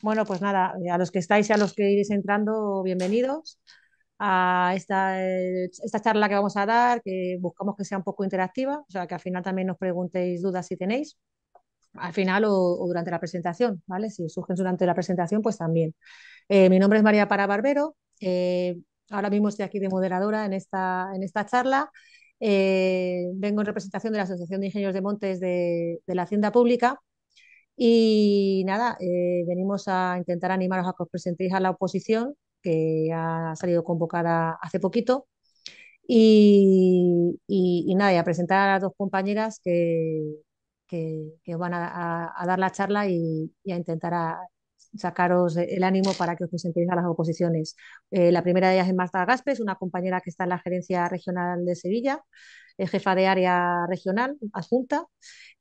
Bueno, pues nada, a los que estáis y a los que iréis entrando, bienvenidos a esta charla que vamos a dar, que buscamos que sea un poco interactiva, o sea, que al final también nos preguntéis dudas si tenéis, al final o durante la presentación, ¿vale? Si surgen durante la presentación, pues también. Mi nombre es María Para Barbero, ahora mismo estoy aquí de moderadora en esta charla. Vengo en representación de la Asociación de Ingenieros de Montes de la Hacienda Pública y nada, venimos a intentar animaros a que os presentéis a la oposición que ha salido convocada hace poquito y nada, y a presentar a dos compañeras que van a dar la charla y a intentar sacaros el ánimo para que os presentéis a las oposiciones. La primera de ellas es Marta Gaspes, una compañera que está en la Gerencia Regional de Sevilla, jefa de área regional adjunta,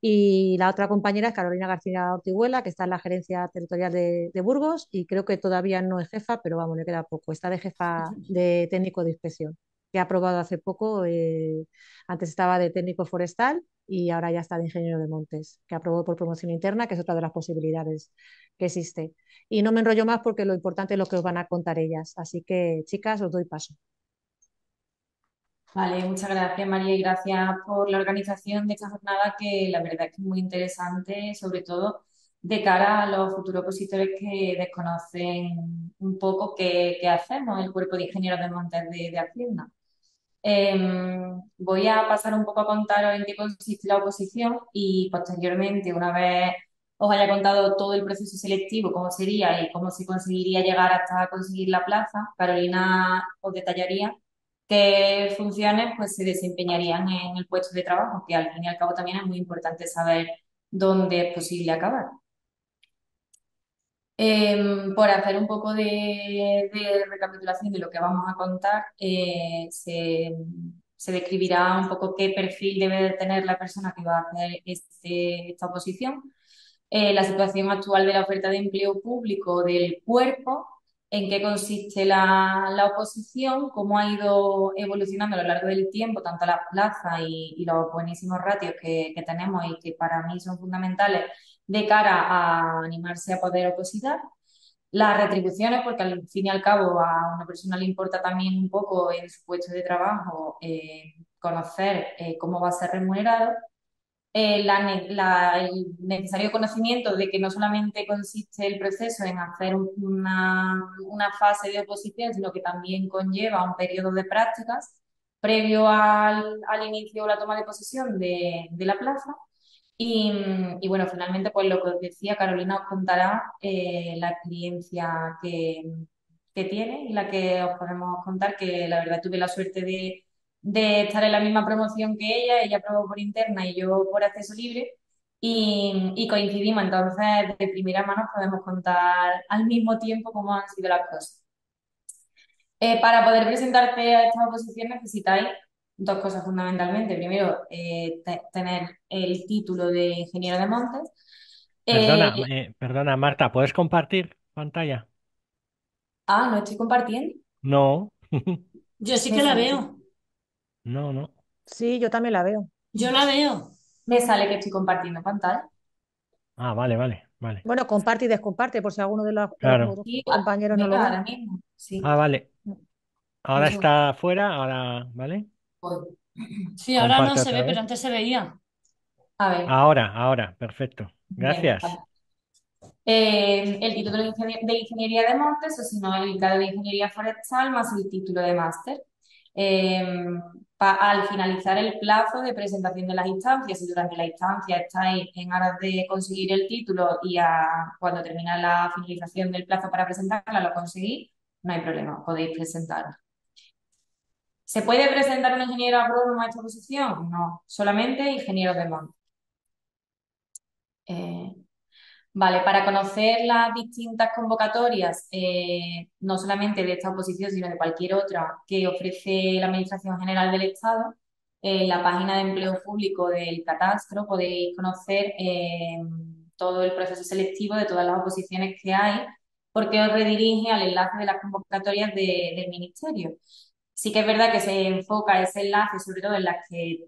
y la otra compañera es Carolina García Ortiguela, que está en la Gerencia Territorial de Burgos y creo que todavía no es jefa, pero vamos, le queda poco, está de jefa de técnico de inspección, que ha aprobado hace poco, antes estaba de técnico forestal y ahora ya está de ingeniero de montes, que aprobó por promoción interna, que es otra de las posibilidades que existe. Y no me enrollo más porque lo importante es lo que os van a contar ellas. Así que, chicas, os doy paso. Vale, muchas gracias, María, y gracias por la organización de esta jornada, que la verdad es que es muy interesante, sobre todo de cara a los futuros opositores que desconocen un poco qué hacemos el Cuerpo de Ingenieros de Montes de Hacienda. Voy a pasar un poco a contaros en qué consiste la oposición y posteriormente, una vez os haya contado todo el proceso selectivo, cómo sería y cómo se conseguiría llegar hasta conseguir la plaza, Carolina os detallaría qué funciones pues se desempeñarían en el puesto de trabajo, que al fin y al cabo también es muy importante saber dónde es posible acabar. Por hacer un poco de recapitulación de lo que vamos a contar, se describirá un poco qué perfil debe tener la persona que va a hacer esta oposición, la situación actual de la oferta de empleo público del cuerpo, en qué consiste la oposición, cómo ha ido evolucionando a lo largo del tiempo, tanto la plaza y los buenísimos ratios que tenemos y que para mí son fundamentales de cara a animarse a poder opositar. Las retribuciones, porque al fin y al cabo a una persona le importa también un poco en su puesto de trabajo conocer cómo va a ser remunerado. El necesario conocimiento de que no solamente consiste el proceso en hacer una fase de oposición, sino que también conlleva un periodo de prácticas previo al inicio o la toma de posesión de la plaza. Y bueno, finalmente, pues lo que os decía, Carolina os contará la experiencia que tiene y la que os podemos contar, que la verdad tuve la suerte de estar en la misma promoción que ella aprobó por interna y yo por acceso libre, y coincidimos, entonces de primera mano podemos contar al mismo tiempo cómo han sido las cosas. Para poder presentarte a esta oposición necesitáis dos cosas fundamentalmente. Primero, tener el título de ingeniero de montes. Perdona, Marta, ¿puedes compartir pantalla? Ah, ¿no estoy compartiendo? No. Yo sí que la veo. No, no. Sí, yo también la veo. Yo la veo. Me sale que estoy compartiendo pantalla. Ah, vale. Bueno, comparte y descomparte por si alguno de los compañeros no lo ve. Ahora mismo, sí. Ah, vale. Ahora está afuera, ahora, ¿vale? Sí, ahora comparte no se ve, pero antes se veía. A ver. Ahora, perfecto. Gracias. Bien, vale. El título de Ingeniería de Montes, o si no, el grado de Ingeniería Forestal más el título de máster. Al finalizar el plazo de presentación de las instancias, si durante la instancia estáis en aras de conseguir el título y cuando termina la finalización del plazo para presentarla lo conseguís, no hay problema, podéis presentarla. ¿Se puede presentar un ingeniero agrónomo a esta posición? No, solamente ingenieros de monte. Vale, para conocer las distintas convocatorias, no solamente de esta oposición, sino de cualquier otra que ofrece la Administración General del Estado, en la página de empleo público del Catastro podéis conocer todo el proceso selectivo de todas las oposiciones que hay, porque os redirige al enlace de las convocatorias del Ministerio. Sí que es verdad que se enfoca ese enlace sobre todo en las que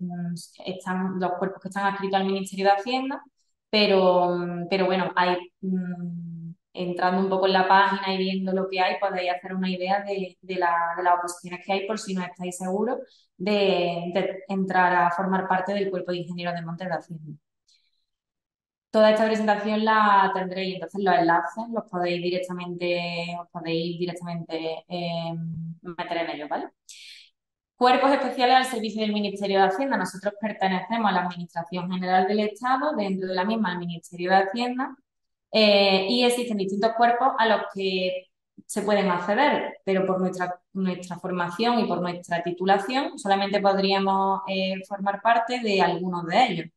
están los cuerpos que están adscritos al Ministerio de Hacienda, pero bueno, hay entrando un poco en la página y viendo lo que hay, podéis hacer una idea de las oposiciones que hay, por si no estáis seguros de entrar a formar parte del Cuerpo de Ingenieros de Montes de la Hacienda. Toda esta presentación la tendréis, entonces los enlaces los podéis directamente, meter en ellos, ¿vale? Cuerpos especiales al servicio del Ministerio de Hacienda. Nosotros pertenecemos a la Administración General del Estado, dentro de la misma el Ministerio de Hacienda, y existen distintos cuerpos a los que se pueden acceder, pero por nuestra formación y por nuestra titulación solamente podríamos formar parte de algunos de ellos.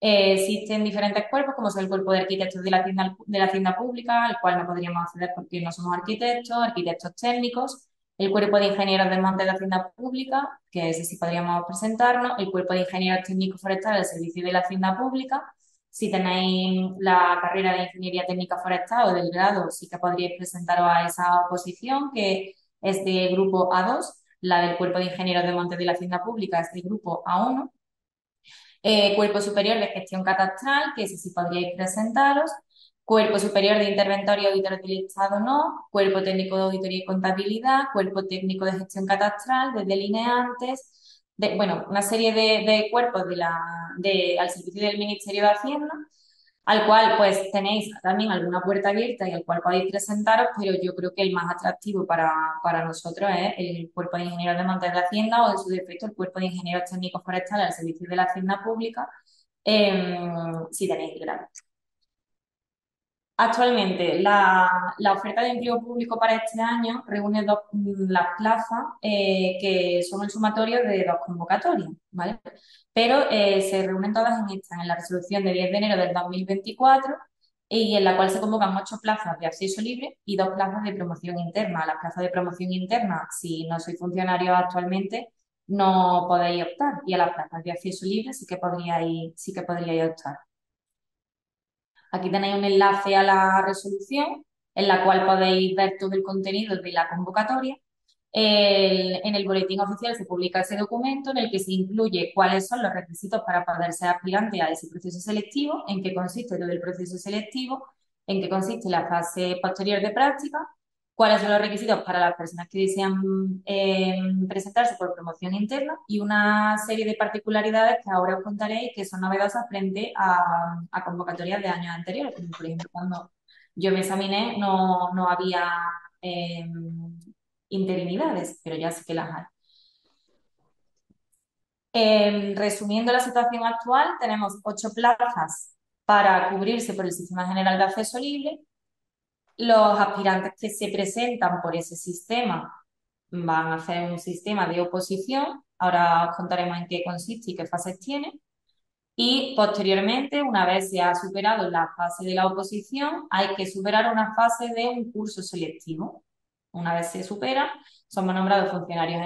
Existen diferentes cuerpos, como es el Cuerpo de Arquitectos de la Hacienda Pública, al cual no podríamos acceder porque no somos arquitectos técnicos, el Cuerpo de Ingenieros de Montes de la Hacienda Pública, que es si podríamos presentarnos, el Cuerpo de Ingenieros Técnicos Forestales al Servicio de la Hacienda Pública. Si tenéis la carrera de Ingeniería Técnica Forestal o del grado, sí que podríais presentaros a esa oposición, que es de grupo A2, la del Cuerpo de Ingenieros de Montes de la Hacienda Pública es de grupo A1, Cuerpo Superior de Gestión Catastral, que sí podríais presentaros, Cuerpo Superior de Interventor y Auditor del Estado no, Cuerpo Técnico de Auditoría y Contabilidad, Cuerpo Técnico de Gestión Catastral, de delineantes, una serie de cuerpos al servicio del Ministerio de Hacienda, al cual pues tenéis también alguna puerta abierta y al cual podéis presentaros, pero yo creo que el más atractivo para nosotros es el Cuerpo de Ingenieros de Montes de la Hacienda o, en su defecto, el Cuerpo de Ingenieros Técnicos Forestales al servicio de la Hacienda Pública, si tenéis grado. Actualmente, la oferta de empleo público para este año reúne las plazas que son el sumatorio de dos convocatorias, ¿vale? Pero se reúnen todas en esta, en la resolución de 10 de enero del 2024, y en la cual se convocan 8 plazas de acceso libre y 2 plazas de promoción interna. Las plazas de promoción interna, si no sois funcionarios actualmente, no podéis optar, y a las plazas de acceso libre sí que podríais optar. Aquí tenéis un enlace a la resolución, en la cual podéis ver todo el contenido de la convocatoria. En el boletín oficial se publica ese documento, en el que se incluye cuáles son los requisitos para poder ser aspirante a ese proceso selectivo, en qué consiste todo el proceso selectivo, en qué consiste la fase posterior de práctica, cuáles son los requisitos para las personas que desean presentarse por promoción interna, y una serie de particularidades que ahora os contaré y que son novedosas frente a convocatorias de años anteriores. Por ejemplo, cuando yo me examiné no había interinidades, pero ya sí que las hay. Resumiendo la situación actual, tenemos 8 plazas para cubrirse por el Sistema General de Acceso Libre. Los aspirantes que se presentan por ese sistema van a hacer un sistema de oposición. Ahora os contaremos en qué consiste y qué fases tiene. Y posteriormente, una vez se ha superado la fase de la oposición, hay que superar una fase de un curso selectivo. Una vez se supera, somos nombrados funcionarios.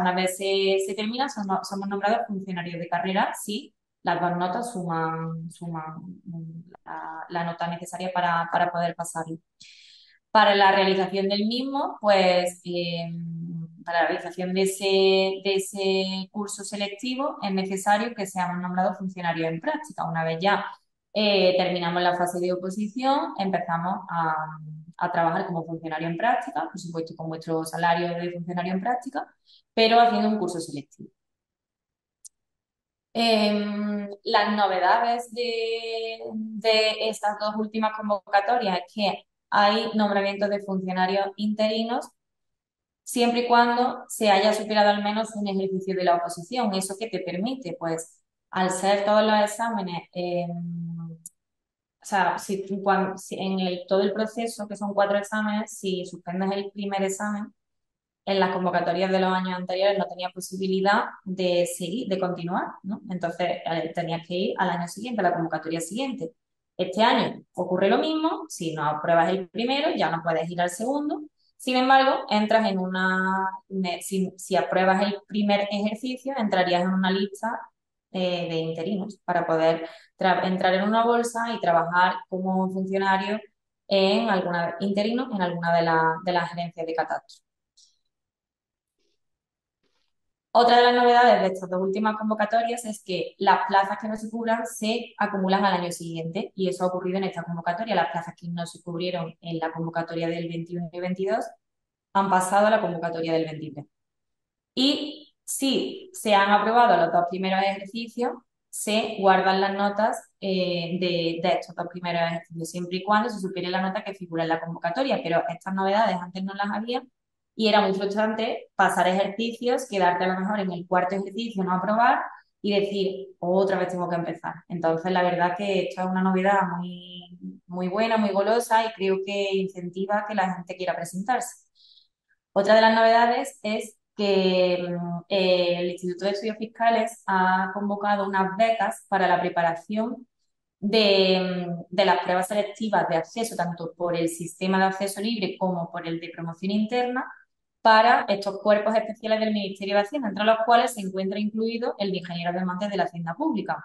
Una vez se termina, somos nombrados funcionarios de carrera, sí. Las 2 notas suman la nota necesaria para poder pasarlo. Para la realización del mismo, pues para la realización de ese curso selectivo es necesario que seamos nombrados funcionarios en práctica. Una vez ya terminamos la fase de oposición, empezamos a trabajar como funcionario en práctica, por supuesto con vuestro salario de funcionario en práctica, pero haciendo un curso selectivo. Las novedades de estas 2 últimas convocatorias es que hay nombramientos de funcionarios interinos siempre y cuando se haya superado al menos un ejercicio de la oposición. ¿Eso qué te permite? Pues al ser todos los exámenes, todo el proceso, que son 4 exámenes, si suspendes el primer examen, en las convocatorias de los años anteriores no tenía posibilidad de seguir, de continuar, ¿no? Entonces tenías que ir al año siguiente, a la convocatoria siguiente. Este año ocurre lo mismo, si no apruebas el primero ya no puedes ir al segundo, sin embargo, entras en una... Si apruebas el primer ejercicio, entrarías en una lista de interinos para poder entrar en una bolsa y trabajar como funcionario interino en alguna de las gerencias de catastro. Otra de las novedades de estas dos últimas convocatorias es que las plazas que no se cubran se acumulan al año siguiente, y eso ha ocurrido en esta convocatoria. Las plazas que no se cubrieron en la convocatoria del 21 y 22 han pasado a la convocatoria del 23. Y si se han aprobado los dos primeros ejercicios, se guardan las notas de estos dos primeros ejercicios, siempre y cuando se supere la nota que figura en la convocatoria, pero estas novedades antes no las había. Y era muy frustrante pasar ejercicios, quedarte a lo mejor en el cuarto ejercicio, no aprobar y decir, otra vez tengo que empezar. Entonces, la verdad que esta es una novedad muy buena, muy golosa, y creo que incentiva que la gente quiera presentarse. Otra de las novedades es que el Instituto de Estudios Fiscales ha convocado unas becas para la preparación de las pruebas selectivas de acceso, tanto por el sistema de acceso libre como por el de promoción interna, para estos cuerpos especiales del Ministerio de Hacienda, entre los cuales se encuentra incluido el de Ingenieros de Montes de la Hacienda Pública.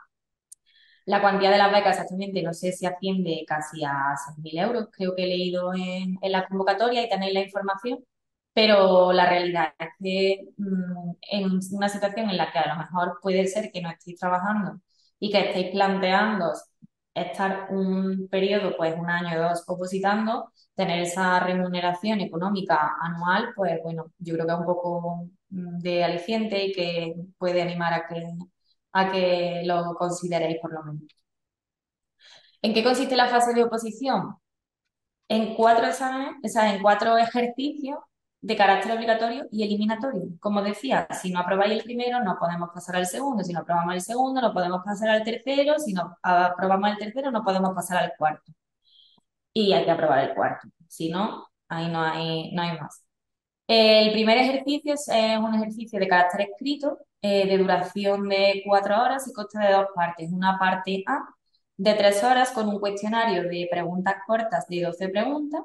La cuantía de las becas exactamente no sé si asciende casi a 6.000 euros, creo que he leído en la convocatoria y tenéis la información, pero la realidad es que en una situación en la que a lo mejor puede ser que no estéis trabajando y que estéis planteando estar un periodo, pues un año o dos opositando, tener esa remuneración económica anual, pues bueno, yo creo que es un poco de aliciente y que puede animar a que lo consideréis por lo menos. ¿En qué consiste la fase de oposición? En cuatro exámenes, o sea, en cuatro ejercicios de carácter obligatorio y eliminatorio. Como decía, si no aprobáis el primero, no podemos pasar al segundo. Si no aprobamos el segundo, no podemos pasar al tercero. Si no aprobamos el tercero, no podemos pasar al cuarto. Y hay que aprobar el cuarto. Si no, ahí no hay más. El primer ejercicio es un ejercicio de carácter escrito, de duración de 4 horas y consta de 2 partes. Una parte A de 3 horas con un cuestionario de preguntas cortas de 12 preguntas,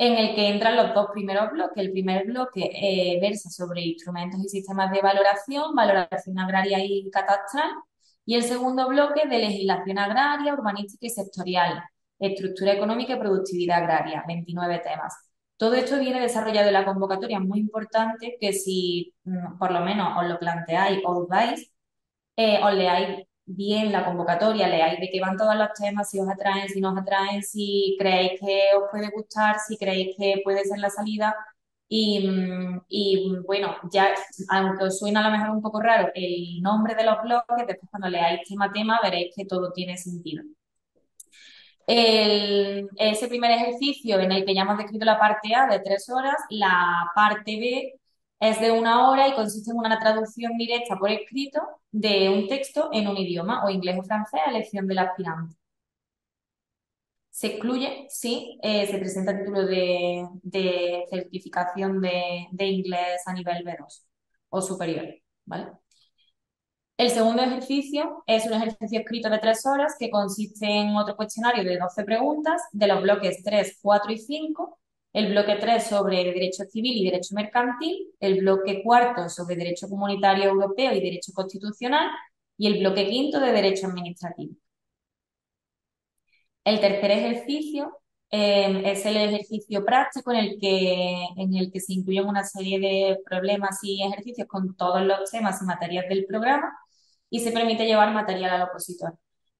en el que entran los dos primeros bloques. El primer bloque versa sobre instrumentos y sistemas de valoración, valoración agraria y catastral, y el segundo bloque de legislación agraria, urbanística y sectorial, estructura económica y productividad agraria, 29 temas. Todo esto viene desarrollado en la convocatoria. Es muy importante que si por lo menos os lo planteáis, os leáis bien la convocatoria, leáis de qué van todos los temas, si os atraen, si no os atraen, si creéis que os puede gustar, si creéis que puede ser la salida. Y bueno, ya, aunque os suena a lo mejor un poco raro el nombre de los bloques, después cuando leáis tema a tema veréis que todo tiene sentido. Ese primer ejercicio en el que ya hemos descrito la parte A de 3 horas, la parte B es de 1 hora y consiste en una traducción directa por escrito de un texto en un idioma, o inglés o francés, a elección del aspirante. Se excluye si se presenta título de certificación de inglés a nivel B2 o superior, ¿vale? El segundo ejercicio es un ejercicio escrito de 3 horas que consiste en otro cuestionario de 12 preguntas de los bloques 3, 4 y 5. El bloque 3 sobre derecho civil y derecho mercantil, el bloque 4 sobre derecho comunitario europeo y derecho constitucional, y el bloque 5 de derecho administrativo. El tercer ejercicio es el ejercicio práctico en el que se incluyen una serie de problemas y ejercicios con todos los temas y materias del programa, y se permite llevar material al opositor.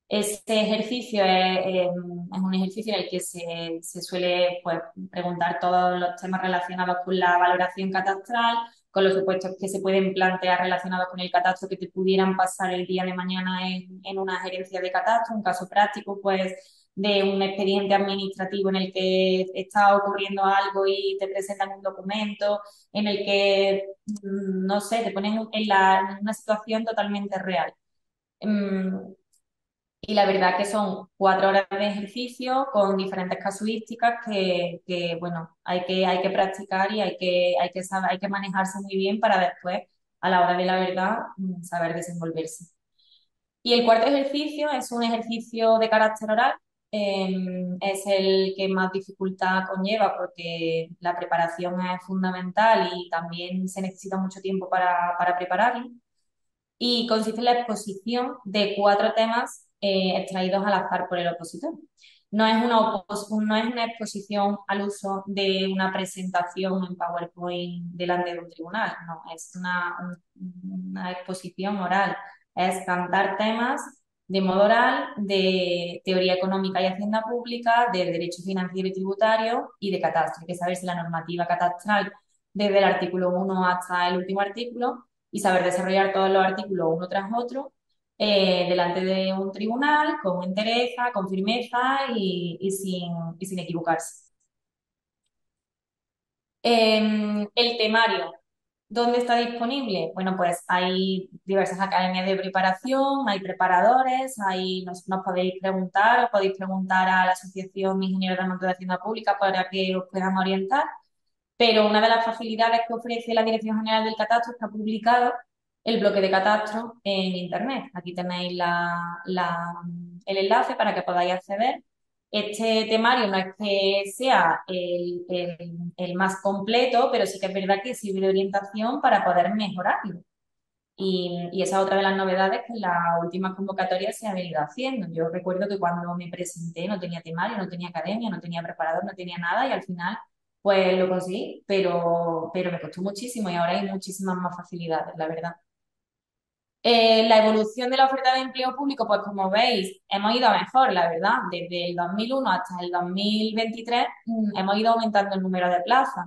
Este ejercicio es un ejercicio en el que se suele, pues, preguntar todos los temas relacionados con la valoración catastral, con los supuestos que se pueden plantear relacionados con el catastro que te pudieran pasar el día de mañana en una gerencia de catastro, un caso práctico, pues, de un expediente administrativo en el que está ocurriendo algo y te presentan un documento, en el que, no sé, te ponen en una situación totalmente real. Y la verdad que son 4 horas de ejercicio con diferentes casuísticas que bueno, hay que practicar y hay que manejarse muy bien para después, a la hora de la verdad, saber desenvolverse. Y el cuarto ejercicio es un ejercicio de carácter oral, es el que más dificultad conlleva porque la preparación es fundamental y también se necesita mucho tiempo para prepararlo. Y consiste en la exposición de 4 temas extraídos al azar por el opositor. No es una exposición al uso de una presentación en PowerPoint delante de un tribunal, no, es una exposición oral, es cantar temas de modo oral, de teoría económica y hacienda pública, de derecho financiero y tributario y de catastro. Hay que saberse la normativa catastral desde el artículo 1 hasta el último artículo y saber desarrollar todos los artículos uno tras otro delante de un tribunal, con entereza, con firmeza y sin equivocarse. El temario, ¿dónde está disponible? Bueno, pues hay diversas academias de preparación, hay preparadores, nos podéis preguntar, o podéis preguntar a la Asociación de Ingenieros de Montes de la Hacienda Pública para que os puedan orientar, pero una de las facilidades que ofrece la Dirección General del Catastro está publicado el bloque de catastro en internet. Aquí tenéis el enlace para que podáis acceder. Este temario no es que sea el más completo, pero sí que es verdad que sirve de orientación para poder mejorarlo. Y esa es otra de las novedades que en las últimas convocatorias se ha venido haciendo. Yo recuerdo que cuando me presenté no tenía temario, no tenía academia, no tenía preparador, no tenía nada y al final pues lo conseguí, pero me costó muchísimo y ahora hay muchísimas más facilidades, la verdad. La evolución de la oferta de empleo público, pues como veis, hemos ido a mejor, la verdad. Desde el 2001 hasta el 2023 hemos ido aumentando el número de plazas.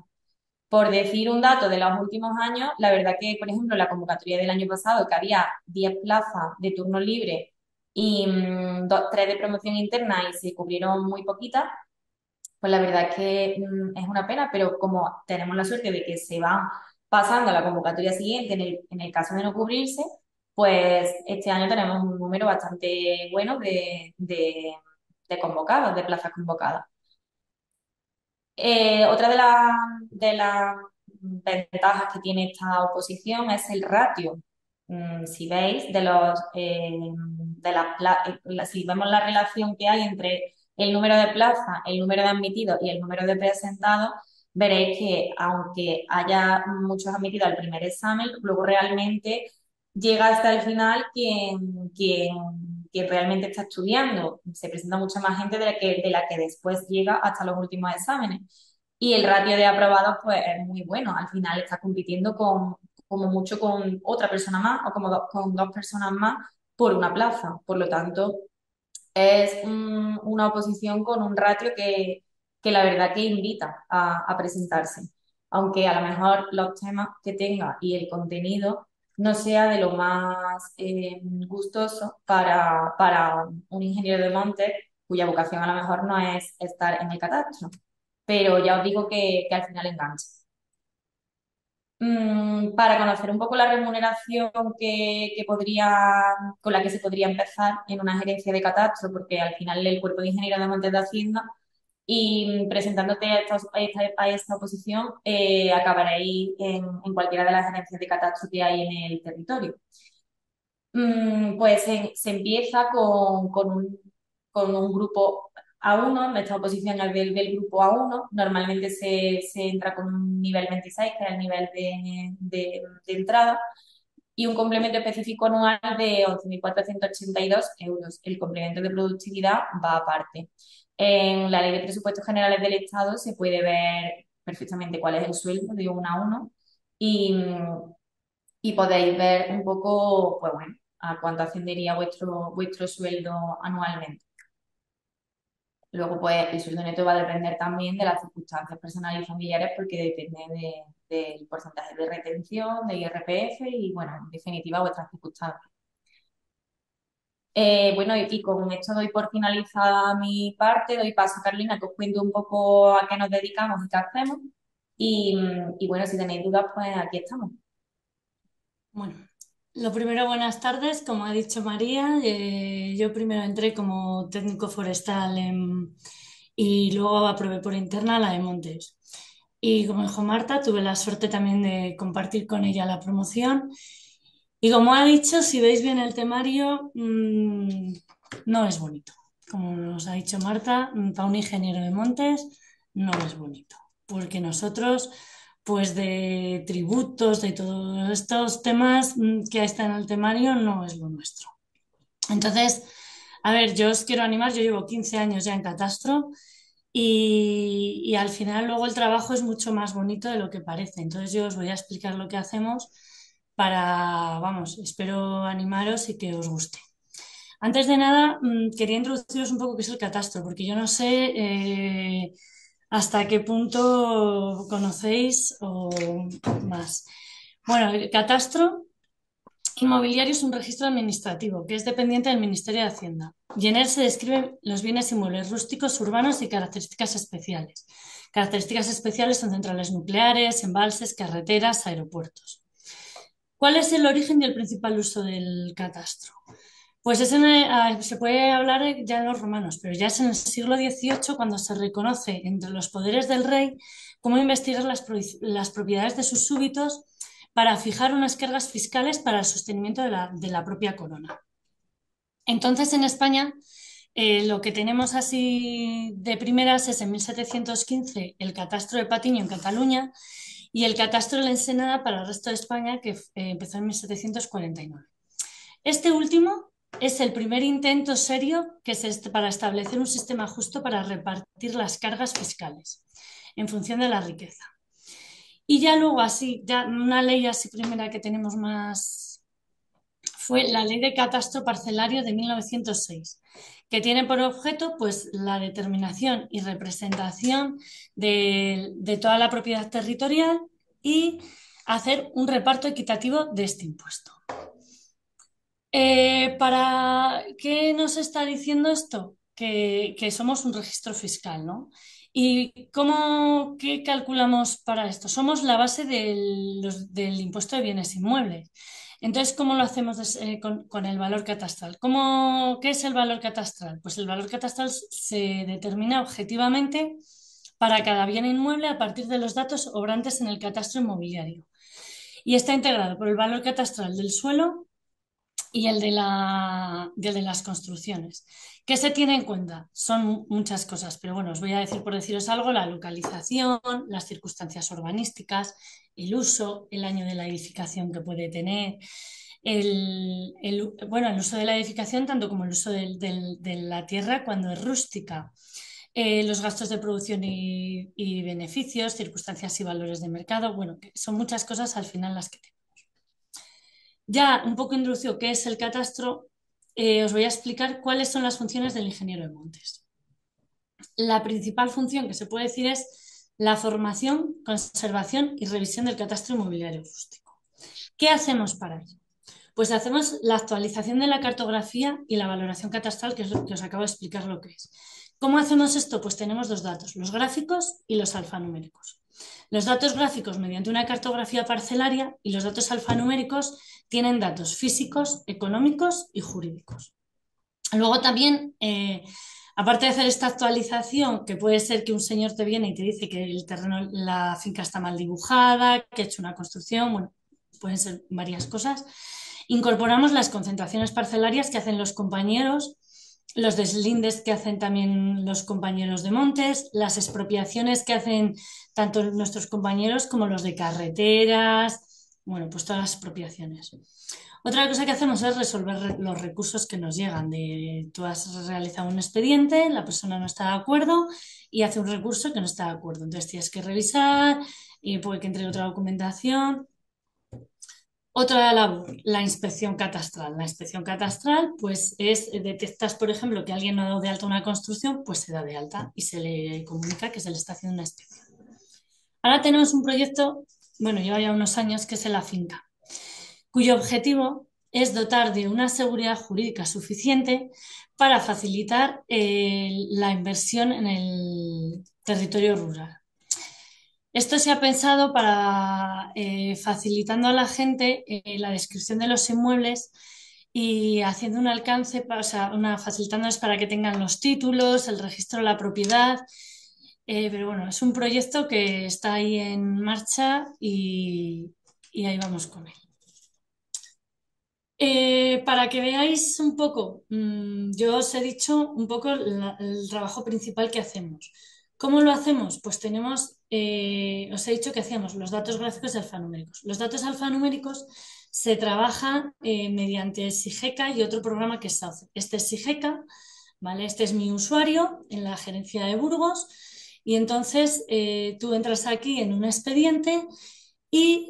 Por decir un dato de los últimos años, la verdad que, por ejemplo, la convocatoria del año pasado, que había 10 plazas de turno libre y 3 de promoción interna y se cubrieron muy poquitas, pues la verdad es que es una pena, pero como tenemos la suerte de que se van pasando a la convocatoria siguiente en el caso de no cubrirse, pues este año tenemos un número bastante bueno de convocados, de plazas convocadas. Otra de las ventajas que tiene esta oposición es el ratio. Si veis, si vemos la relación que hay entre el número de plazas, el número de admitidos y el número de presentados, veréis que aunque haya muchos admitidos al primer examen, luego realmente llega hasta el final quien realmente está estudiando. Se presenta mucha más gente de la que después llega hasta los últimos exámenes. Y el ratio de aprobados pues es muy bueno. Al final está compitiendo como mucho con otra persona más o con dos personas más por una plaza. Por lo tanto, es una oposición con un ratio que la verdad que invita a presentarse. Aunque a lo mejor los temas que tenga y el contenido no sea de lo más gustoso para un ingeniero de montes cuya vocación a lo mejor no es estar en el catastro, pero ya os digo que al final engancha. Para conocer un poco la remuneración con la que se podría empezar en una gerencia de catastro, porque al final el Cuerpo de Ingenieros de Montes de Hacienda y presentándote a esta oposición, acabaréis en cualquiera de las gerencias de catastro que hay en el territorio. Pues se empieza con un grupo A1, esta oposición es del grupo A1, normalmente se entra con un nivel 26, que es el nivel de entrada, y un complemento específico anual de 11.482 euros. El complemento de productividad va aparte. En la Ley de Presupuestos Generales del Estado se puede ver perfectamente cuál es el sueldo de 1 a 1 y podéis ver un poco, pues bueno, a cuánto ascendería vuestro sueldo anualmente. Luego, pues, el sueldo neto va a depender también de las circunstancias personales y familiares porque depende del porcentaje de retención, de IRPF y, bueno, en definitiva, vuestras circunstancias. Bueno, y con esto doy por finalizada mi parte, doy paso a Carolina que os cuente un poco a qué nos dedicamos y qué hacemos y bueno, si tenéis dudas pues aquí estamos. Bueno, lo primero, buenas tardes, como ha dicho María, yo primero entré como técnico forestal y luego aprobé por interna la de Montes y como dijo Marta, tuve la suerte también de compartir con ella la promoción. Y como ha dicho, si veis bien el temario, no es bonito. Como nos ha dicho Marta, para un ingeniero de montes no es bonito. Porque nosotros, pues de tributos, de todos estos temas que están en el temario, no es lo nuestro. Entonces, A ver, yo os quiero animar, yo llevo 15 años ya en Catastro y al final luego el trabajo es mucho más bonito de lo que parece. Entonces yo os voy a explicar lo que hacemos para, vamos, espero animaros y que os guste. Antes de nada, quería introduciros un poco qué es el Catastro, porque yo no sé hasta qué punto conocéis o más. Bueno, el Catastro inmobiliario es un registro administrativo que es dependiente del Ministerio de Hacienda y en él se describen los bienes inmuebles rústicos, urbanos y características especiales. Características especiales son centrales nucleares, embalses, carreteras, aeropuertos. ¿Cuál es el origen y el principal uso del catastro? Pues se puede hablar ya de los romanos, pero ya es en el siglo XVIII cuando se reconoce entre los poderes del rey cómo investigar las propiedades de sus súbditos para fijar unas cargas fiscales para el sostenimiento de la propia corona. Entonces, en España, lo que tenemos así de primeras es en 1715 el catastro de Patiño en Cataluña y el catastro de la Ensenada para el resto de España, que empezó en 1749. Este último es el primer intento serio que es para establecer un sistema justo para repartir las cargas fiscales en función de la riqueza. Y ya luego así, ya una ley así primera que tenemos más fue la Ley de Catastro Parcelario de 1906, que tiene por objeto pues la determinación y representación de toda la propiedad territorial y hacer un reparto equitativo de este impuesto. ¿Para qué nos está diciendo esto? Que somos un registro fiscal, ¿no? ¿Y qué calculamos para esto? Somos la base del impuesto de bienes inmuebles. Entonces, ¿cómo lo hacemos con el valor catastral? ¿Qué es el valor catastral? Pues el valor catastral se determina objetivamente para cada bien inmueble a partir de los datos obrantes en el catastro inmobiliario. Y está integrado por el valor catastral del suelo y el de las construcciones. ¿Qué se tiene en cuenta? Son muchas cosas, pero bueno, os voy a decir, por deciros algo, la localización, las circunstancias urbanísticas, el uso, el año de la edificación que puede tener, el uso de la edificación tanto como el uso de la tierra cuando es rústica, los gastos de producción y beneficios, circunstancias y valores de mercado, bueno, son muchas cosas al final las que tenemos. Ya un poco introducido qué es el catastro, os voy a explicar cuáles son las funciones del ingeniero de montes. La principal función que se puede decir es la formación, conservación y revisión del catastro inmobiliario rústico. ¿Qué hacemos para ello? Pues hacemos la actualización de la cartografía y la valoración catastral, que es lo que os acabo de explicar lo que es. ¿Cómo hacemos esto? Pues tenemos dos datos, los gráficos y los alfanuméricos. Los datos gráficos mediante una cartografía parcelaria y los datos alfanuméricos tienen datos físicos, económicos y jurídicos. Luego también, aparte de hacer esta actualización, que puede ser que un señor te viene y te dice que el terreno, la finca está mal dibujada, que ha hecho una construcción, bueno, pueden ser varias cosas, incorporamos las concentraciones parcelarias que hacen los compañeros, los deslindes que hacen también los compañeros de montes, las expropiaciones que hacen tanto nuestros compañeros como los de carreteras, bueno, pues todas las expropiaciones. Otra cosa que hacemos es resolver los recursos que nos llegan. Tú has realizado un expediente, la persona no está de acuerdo y hace un recurso que no está de acuerdo. Entonces tienes que revisar y puede que entre otra documentación. Otra labor, la inspección catastral. La inspección catastral, pues detectas, por ejemplo, que alguien no ha dado de alta una construcción, pues se da de alta y se le comunica que se le está haciendo una inspección. Ahora tenemos un proyecto, bueno, lleva ya unos años, que es la finca, cuyo objetivo es dotar de una seguridad jurídica suficiente para facilitar la inversión en el territorio rural. Esto se ha pensado para facilitando a la gente la descripción de los inmuebles y haciendo un alcance, facilitándoles para que tengan los títulos, el registro de la propiedad. Pero bueno, es un proyecto que está ahí en marcha y ahí vamos con él. Para que veáis un poco, yo os he dicho un poco el trabajo principal que hacemos. ¿Cómo lo hacemos? Pues tenemos, os he dicho que hacíamos los datos gráficos y alfanuméricos. Los datos alfanuméricos se trabaja mediante SIGECA y otro programa que es SAUCE. Este es SIGECA, ¿vale? Este es mi usuario en la gerencia de Burgos y entonces tú entras aquí en un expediente y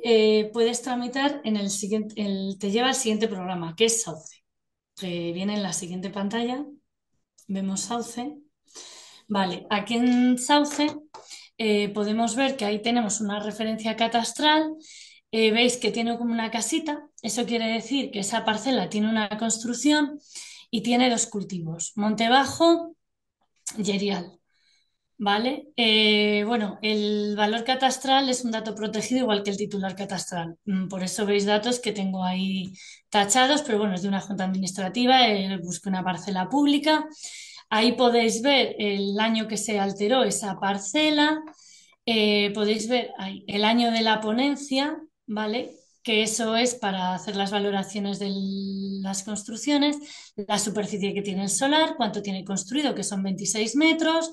puedes tramitar en el siguiente, te lleva al siguiente programa, que es SAUCE, que viene en la siguiente pantalla. Vemos SAUCE. Vale, aquí en SAUCE podemos ver que ahí tenemos una referencia catastral. Veis que tiene como una casita. Eso quiere decir que esa parcela tiene una construcción y tiene dos cultivos, Montebajo y Erial. ¿Vale? Bueno, el valor catastral es un dato protegido igual que el titular catastral. Por eso veis datos que tengo ahí tachados, pero bueno, es de una junta administrativa, busqué una parcela pública. Ahí podéis ver el año que se alteró esa parcela, podéis ver ahí el año de la ponencia, ¿vale? Que eso es para hacer las valoraciones de las construcciones, la superficie que tiene el solar, cuánto tiene construido, que son 26 metros...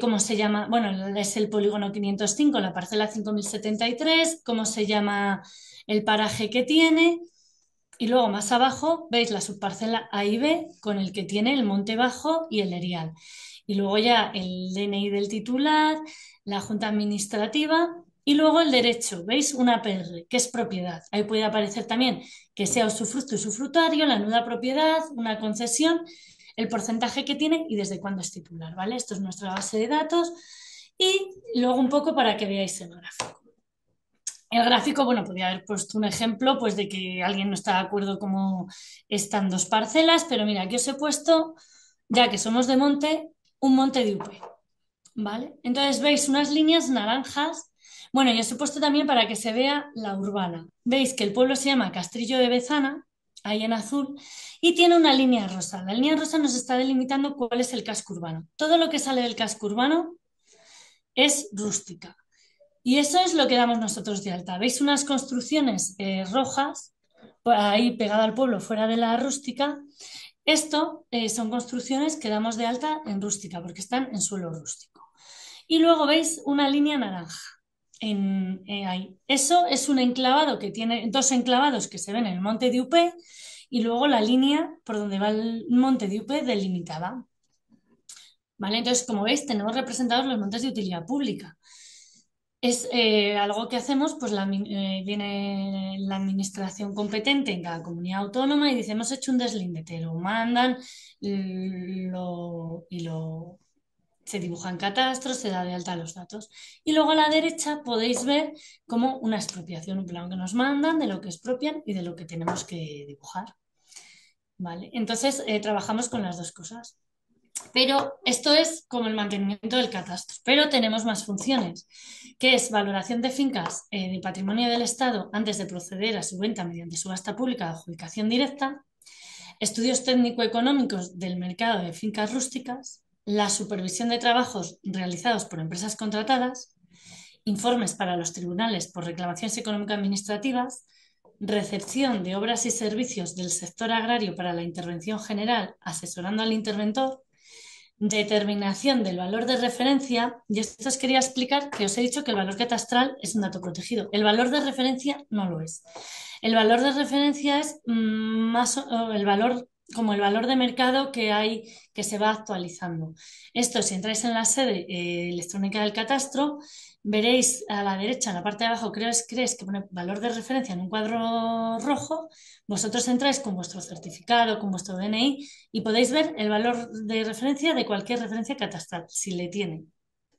¿cómo se llama? Bueno, es el polígono 505, la parcela 5073, cómo se llama el paraje que tiene. Y luego más abajo veis la subparcela A y B con el que tiene el Monte Bajo y el Erial. Y luego ya el DNI del titular, la junta administrativa y luego el derecho. ¿Veis? Una PR, que es propiedad. Ahí puede aparecer también que sea usufructo y usufrutario, la nuda propiedad, una concesión, el porcentaje que tiene y desde cuándo es titular, ¿vale? Esto es nuestra base de datos y luego un poco para que veáis el gráfico. El gráfico, bueno, podría haber puesto un ejemplo pues de que alguien no está de acuerdo cómo están dos parcelas, pero mira, aquí os he puesto, ya que somos de monte, un monte de UP, ¿vale? Entonces veis unas líneas naranjas, bueno, y os he puesto también para que se vea la urbana. Veis que el pueblo se llama Castrillo de Bezana, ahí en azul, y tiene una línea rosa. La línea rosa nos está delimitando cuál es el casco urbano. Todo lo que sale del casco urbano es rústica. Y eso es lo que damos nosotros de alta. ¿Veis unas construcciones rojas ahí pegada al pueblo fuera de la rústica? Esto son construcciones que damos de alta en rústica porque están en suelo rústico. Y luego veis una línea naranja. Ahí. Eso es un enclavado que tiene dos enclavados que se ven en el monte de UP y luego la línea por donde va el monte de UP delimitada. ¿Vale? Entonces, como veis, tenemos representados los montes de utilidad pública. Es algo que hacemos, pues viene la administración competente en cada comunidad autónoma y dice, hemos hecho un deslinde, te lo mandan se dibujan catastros, se da de alta los datos. Y luego a la derecha podéis ver como una expropiación, un plano que nos mandan de lo que expropian y de lo que tenemos que dibujar. ¿Vale? Entonces trabajamos con las dos cosas. Pero esto es como el mantenimiento del catastro. Pero tenemos más funciones, que es valoración de fincas de patrimonio del Estado antes de proceder a su venta mediante subasta pública de adjudicación directa, estudios técnico-económicos del mercado de fincas rústicas, la supervisión de trabajos realizados por empresas contratadas, informes para los tribunales por reclamaciones económico-administrativas, recepción de obras y servicios del sector agrario para la intervención general, asesorando al interventor, determinación del valor de referencia, y esto os quería explicar que os he dicho que el valor catastral es un dato protegido, el valor de referencia no lo es. El valor de referencia es más el valor como el valor de mercado que hay, que se va actualizando. Esto, si entráis en la sede electrónica del catastro, veréis a la derecha, en la parte de abajo, creéis que pone valor de referencia en un cuadro rojo, vosotros entráis con vuestro certificado, con vuestro DNI, y podéis ver el valor de referencia de cualquier referencia catastral, si le tiene.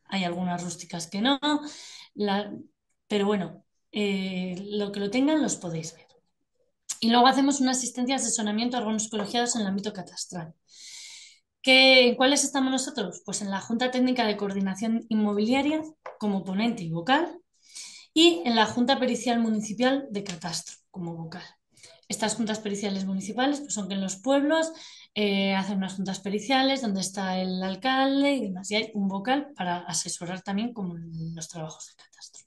Hay algunas rústicas que no, pero bueno, lo que lo tengan los podéis ver. Y luego hacemos una asistencia de asesoramiento a órganos colegiados en el ámbito catastral. ¿En cuáles estamos nosotros? Pues en la Junta Técnica de Coordinación Inmobiliaria como ponente y vocal y en la Junta Pericial Municipal de Catastro como vocal. Estas juntas periciales municipales pues son que en los pueblos hacen unas juntas periciales donde está el alcalde y demás. Y hay un vocal para asesorar también como en los trabajos de catastro.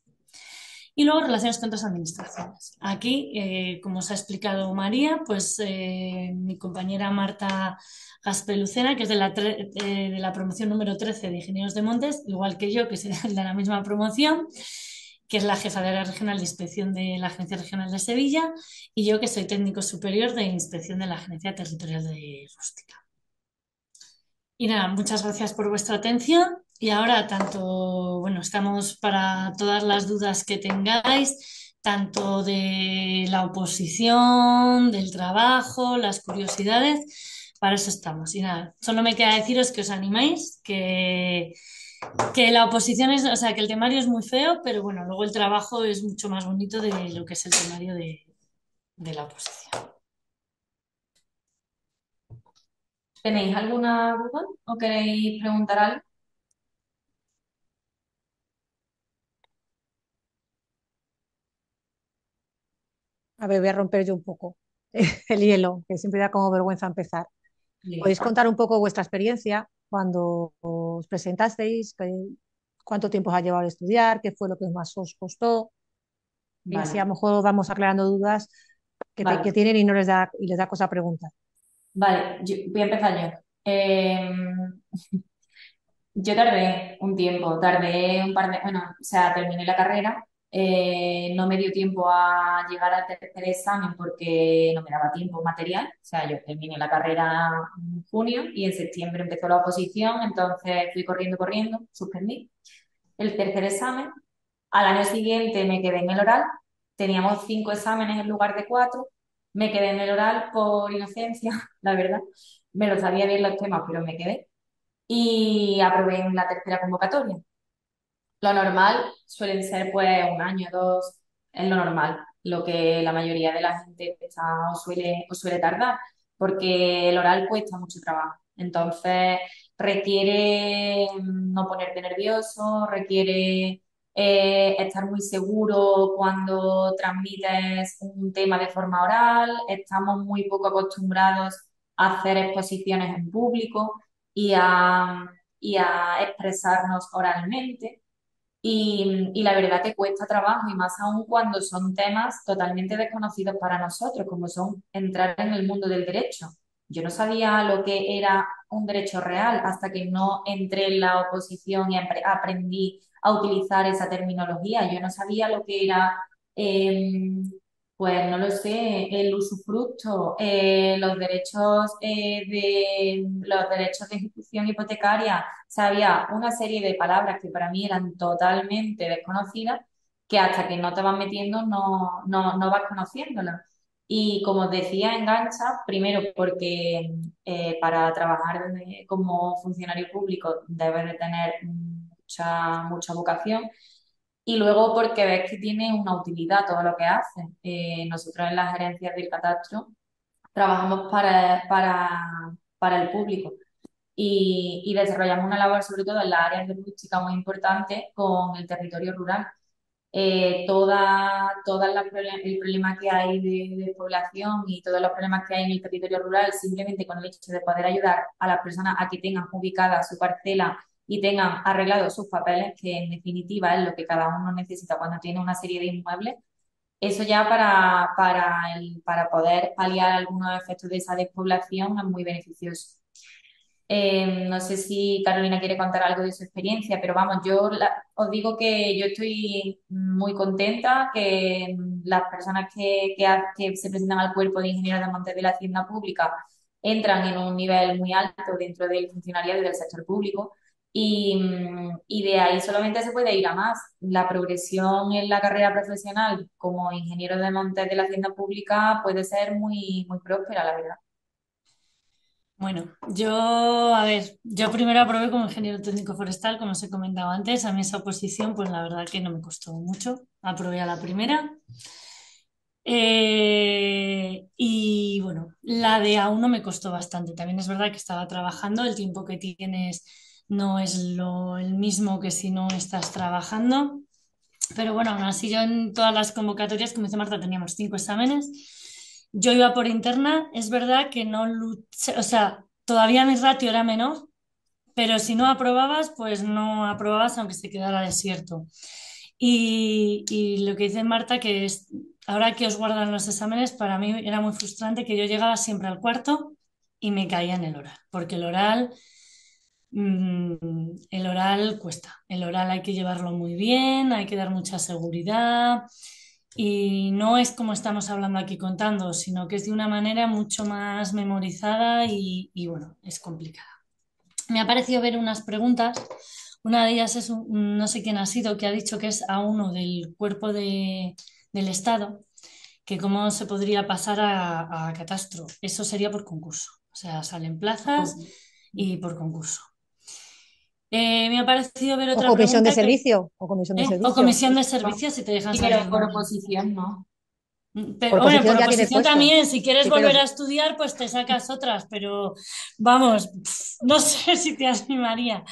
Y luego relaciones con otras administraciones. Aquí, como os ha explicado María, pues mi compañera Marta Aspe Lucena, que es de la promoción número 13 de Ingenieros de Montes, igual que yo, que soy de la misma promoción, que es la jefa de área regional de inspección de la Agencia Regional de Sevilla, y yo, que soy técnico superior de inspección de la Agencia Territorial de Rústica. Y nada, muchas gracias por vuestra atención, y ahora tanto, bueno, estamos para todas las dudas que tengáis, tanto de la oposición, del trabajo, las curiosidades, para eso estamos. Y nada, solo me queda deciros que os animáis, que la oposición es, o sea, que el temario es muy feo, pero bueno, luego el trabajo es mucho más bonito de lo que es el temario de la oposición. ¿Tenéis alguna duda o queréis preguntar algo? A ver, voy a romper yo un poco el hielo, que siempre da como vergüenza empezar. ¿Podéis contar un poco vuestra experiencia? Cuando os presentasteis, cuánto tiempo os ha llevado a estudiar, qué fue lo que más os costó, y así a lo mejor vamos aclarando dudas que tienen y no les da, y les da cosa preguntar. Vale, voy a empezar yo. Yo tardé un tiempo, terminé la carrera, no me dio tiempo a llegar al tercer examen porque no me daba tiempo material, o sea, yo terminé la carrera en junio y en septiembre empezó la oposición, entonces fui corriendo, suspendí el tercer examen. Al año siguiente me quedé en el oral, teníamos 5 exámenes en lugar de 4, me quedé en el oral por inocencia, la verdad, me lo sabía bien los temas, pero me quedé, y aprobé en la tercera convocatoria. Lo normal suelen ser pues 1 año, 2, es lo normal, lo que la mayoría de la gente suele tardar, porque el oral cuesta mucho trabajo, entonces requiere no ponerte nervioso, requiere... estar muy seguro cuando transmites un tema de forma oral, estamos muy poco acostumbrados a hacer exposiciones en público y a expresarnos oralmente, y la verdad que cuesta trabajo, y más aún cuando son temas totalmente desconocidos para nosotros, como son entrar en el mundo del derecho. Yo no sabía lo que era un derecho real hasta que no entré en la oposición y aprendí a utilizar esa terminología. Yo no sabía lo que era, pues no lo sé, el usufructo, los derechos de ejecución hipotecaria. O sea, había una serie de palabras que para mí eran totalmente desconocidas, que hasta que no te vas metiendo no vas conociéndolas. Y como os decía, engancha, primero porque para trabajar como funcionario público debes de tener mucha vocación, y luego porque ves que tiene una utilidad todo lo que hace. Nosotros en las gerencias del catastro trabajamos para el público y desarrollamos una labor sobre todo en las áreas de rústica muy importante con el territorio rural. El problema que hay de población y todos los problemas que hay en el territorio rural, simplemente con el hecho de poder ayudar a las personas a que tengan ubicada su parcela y tengan arreglados sus papeles, que en definitiva es lo que cada uno necesita cuando tiene una serie de inmuebles, eso ya para poder paliar algunos efectos de esa despoblación es muy beneficioso. No sé si Carolina quiere contar algo de su experiencia, pero vamos, os digo que yo estoy muy contenta, que las personas que se presentan al Cuerpo de Ingenieros de Montes de la Hacienda Pública entran en un nivel muy alto dentro del funcionariado y del sector público, y de ahí solamente se puede ir a más. La progresión en la carrera profesional como ingeniero de montes de la Hacienda Pública puede ser muy, muy próspera, la verdad. Bueno, yo primero aprobé como ingeniero técnico forestal, como os he comentado antes. A mí esa oposición, pues la verdad que no me costó mucho, aprobé a la primera. Y bueno, la de A1 me costó bastante. También es verdad que estaba trabajando, el tiempo que tienes no es el mismo que si no estás trabajando, pero bueno, aún así yo en todas las convocatorias, como dice Marta, teníamos 5 exámenes, yo iba por interna. Es verdad que no luché, o sea, todavía mi ratio era menor, pero si no aprobabas, pues no aprobabas aunque se quedara desierto. Y lo que dice Marta, que es, ahora que os guardan los exámenes, para mí era muy frustrante que yo llegaba siempre al cuarto y me caía en el oral, porque el oral... el oral cuesta, el oral hay que llevarlo muy bien, hay que dar mucha seguridad y no es como estamos hablando aquí contando, sino que es de una manera mucho más memorizada y bueno, es complicada. Me ha parecido ver unas preguntas. Una de ellas es, no sé quién ha sido, que ha dicho que es a uno del cuerpo del Estado, que cómo se podría pasar a catastro. Eso sería por concurso, o sea, salen plazas y por concurso. Me ha parecido ver otra pregunta. O comisión de servicio, si te dejan salir. Pero por oposición, ¿no? Pero, bueno, por oposición también, si quieres volver a estudiar, pues te sacas otras, pero vamos, no sé si te animaría.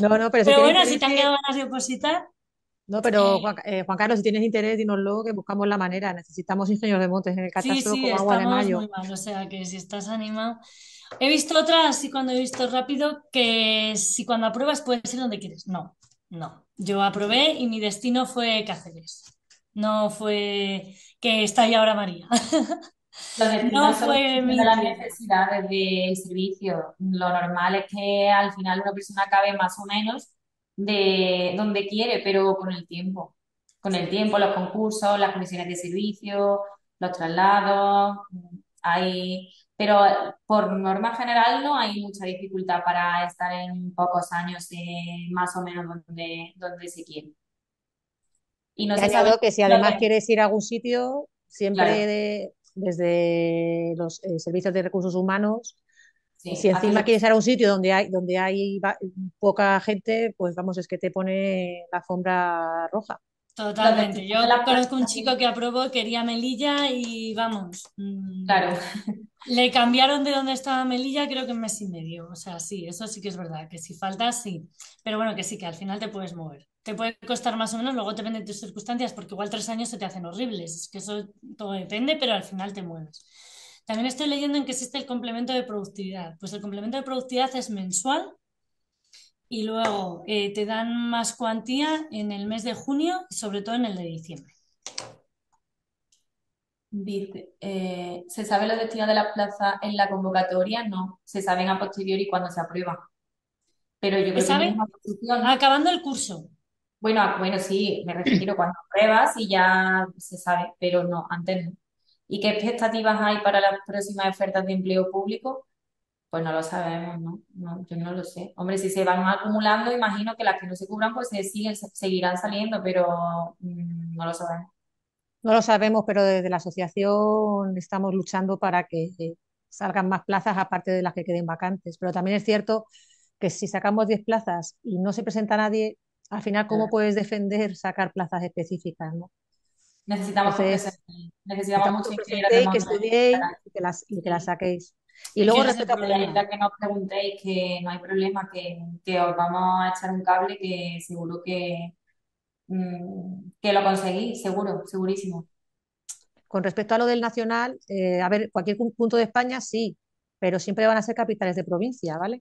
No, pero bueno, si te han quedado ganas de opositar. No, pero Juan Carlos, si tienes interés, dinoslo, que buscamos la manera. Necesitamos ingenieros de montes en el catastro como agua de mayo. Muy mal, o sea, que si estás animado. He visto otras y cuando he visto rápido, que si cuando apruebas puedes ir donde quieres. No. Yo aprobé y mi destino fue Cáceres. No fue que está ahí ahora María. No fue mi... Las necesidades de servicio. Lo normal es que al final una persona acabe más o menos de donde quiere, pero con el tiempo. Con el tiempo, los concursos, las comisiones de servicio, los traslados, hay... Pero por norma general no hay mucha dificultad para estar en pocos años más o menos donde se quiere. Y no sé que si además quieres ir a algún sitio, siempre claro. Desde los servicios de recursos humanos, sí, si encima quieres ir a un sitio donde hay poca gente, pues vamos, es que te pone la alfombra roja. Totalmente. Yo conozco un chico que aprobó, quería Melilla y vamos. Claro. Le cambiaron de donde estaba Melilla, creo que un mes y medio. O sea, sí, eso sí que es verdad, que si falta, sí. Pero bueno, que sí, que al final te puedes mover. Te puede costar más o menos, luego depende de tus circunstancias, porque igual 3 años se te hacen horribles. Es que eso todo depende, pero al final te mueves. También estoy leyendo en que existe el complemento de productividad. Pues el complemento de productividad es mensual y luego te dan más cuantía en el mes de junio y sobre todo en el de diciembre. ¿Se saben los destinos de las plazas en la convocatoria? No, se saben a posteriori cuando se aprueba. Pero yo creo que es una posición. Acabando el curso. Bueno, sí, me refiero cuando pruebas y ya se sabe, pero no, antes no. ¿Y qué expectativas hay para las próximas ofertas de empleo público? Pues no lo sabemos, ¿no? Yo no lo sé. Hombre, si se van acumulando, imagino que las que no se cubran, pues seguirán saliendo, pero no lo sabemos. No lo sabemos, pero desde la asociación estamos luchando para que salgan más plazas, aparte de las que queden vacantes. Pero también es cierto que si sacamos 10 plazas y no se presenta nadie... Al final, ¿cómo puedes defender sacar plazas específicas, no? Necesitamos mucho ingenieros de montes. Que estudiéis y que las saquéis. Y luego respecto a la que nos preguntéis, que no hay problema, que os vamos a echar un cable, que seguro que lo conseguís, segurísimo. Con respecto a lo del nacional, a ver, cualquier punto de España sí, pero siempre van a ser capitales de provincia, ¿vale?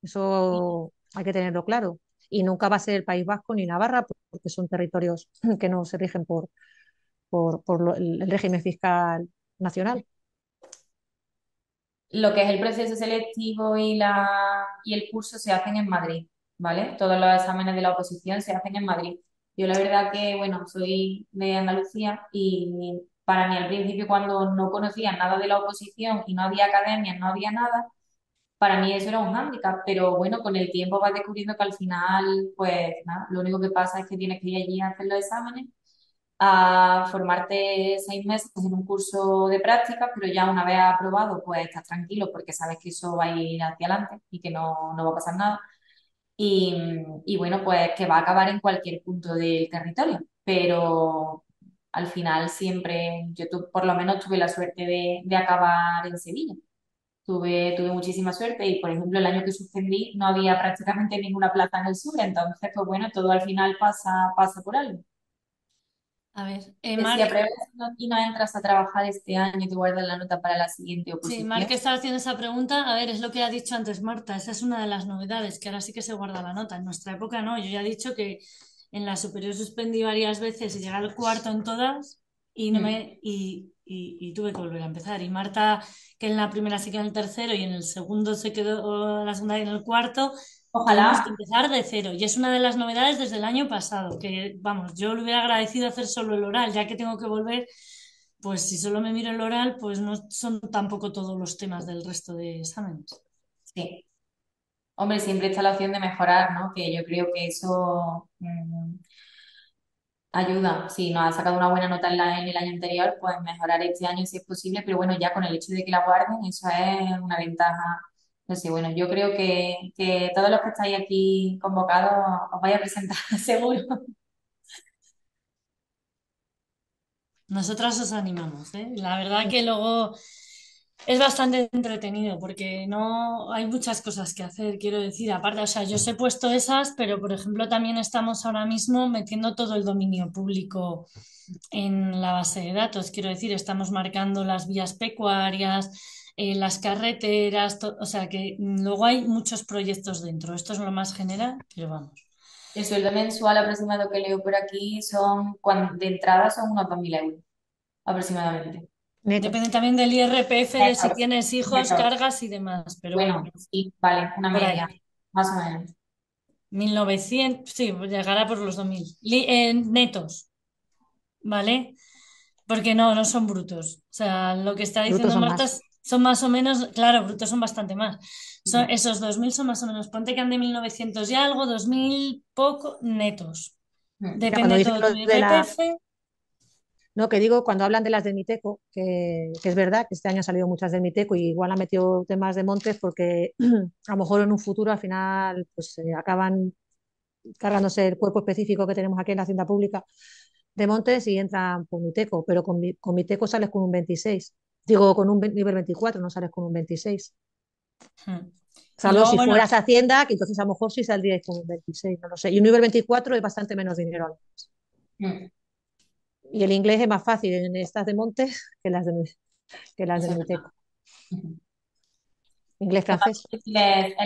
Eso hay que tenerlo claro. Y nunca va a ser el País Vasco ni Navarra, porque son territorios que no se rigen por el régimen fiscal nacional. Lo que es el proceso selectivo y el curso se hacen en Madrid, ¿vale? Todos los exámenes de la oposición se hacen en Madrid. Yo la verdad que, bueno, soy de Andalucía y para mí al principio, cuando no conocía nada de la oposición y no había academias, no había nada, para mí eso era un hándicap, pero bueno, con el tiempo vas descubriendo que al final, pues nada, lo único que pasa es que tienes que ir allí a hacer los exámenes, a formarte 6 meses en un curso de práctica, pero ya una vez aprobado, pues estás tranquilo porque sabes que eso va a ir hacia adelante y que no va a pasar nada. Y bueno, pues que va a acabar en cualquier punto del territorio, pero al final siempre, por lo menos tuve la suerte de acabar en Sevilla. Tuve muchísima suerte y, por ejemplo, el año que suspendí no había prácticamente ninguna plaza en el sur, entonces, pues bueno, todo al final pasa por algo. A ver, Marc, si apruebas y no entras a trabajar este año, te guardas la nota para la siguiente oposición. Sí, Marc, que estaba haciendo esa pregunta, a ver, es lo que ha dicho antes Marta, esa es una de las novedades, que ahora sí que se guarda la nota. En nuestra época no, yo ya he dicho que en la superior suspendí varias veces y llegué al cuarto en todas y no me... y tuve que volver a empezar. Y Marta, que en la primera se quedó en el tercero y en el segundo se quedó la segunda y en el cuarto, ojalá empezar de cero. Y es una de las novedades desde el año pasado, que vamos, yo le hubiera agradecido hacer solo el oral, ya que tengo que volver, pues si solo me miro el oral, pues no son tampoco todos los temas del resto de exámenes. Sí. Hombre, siempre está la opción de mejorar, ¿no? Que yo creo que eso ayuda. Si nos ha sacado una buena nota en el año anterior, pues mejorar este año si es posible, pero bueno, ya con el hecho de que la guarden, eso es una ventaja. No sé, bueno, yo creo que todos los que estáis aquí convocados os vais a presentar, seguro. Nosotras os animamos, ¿eh? La verdad que luego... es bastante entretenido porque no hay muchas cosas que hacer, quiero decir, aparte, o sea, yo os he puesto esas, pero por ejemplo también estamos ahora mismo metiendo todo el dominio público en la base de datos, quiero decir, estamos marcando las vías pecuarias, las carreteras, o sea que luego hay muchos proyectos dentro, esto es lo más general, pero vamos. El sueldo mensual aproximado que leo por aquí son, de entrada son unos 2.000 euros aproximadamente. Depende también del IRPF, de si tienes hijos, cargas y demás. Pero bueno, sí, vale, una media, más o menos. 1.900, sí, llegará por los 2.000. Netos, ¿vale? Porque no son brutos. O sea, lo que está diciendo Marta son más o menos, claro, brutos son bastante más. Son, esos 2.000 son más o menos, ponte que han de 1.900 y algo, 2.000 poco netos. Depende todo del IRPF. No, que digo, cuando hablan de las del MITECO, que es verdad que este año han salido muchas del MITECO y igual han metido temas de montes porque a lo mejor en un futuro al final pues acaban cargándose el cuerpo específico que tenemos aquí en la Hacienda Pública de montes y entran por MITECO, pero con MITECO sales con un 26, digo con un nivel 24, no sales con un 26. Salvo si fueras Hacienda, que entonces a lo mejor sí saldrías con un 26, no lo sé. Y un nivel 24 es bastante menos dinero al mes. Y el inglés es más fácil en estas de montes que las de MITECO. Inglés, francés. Es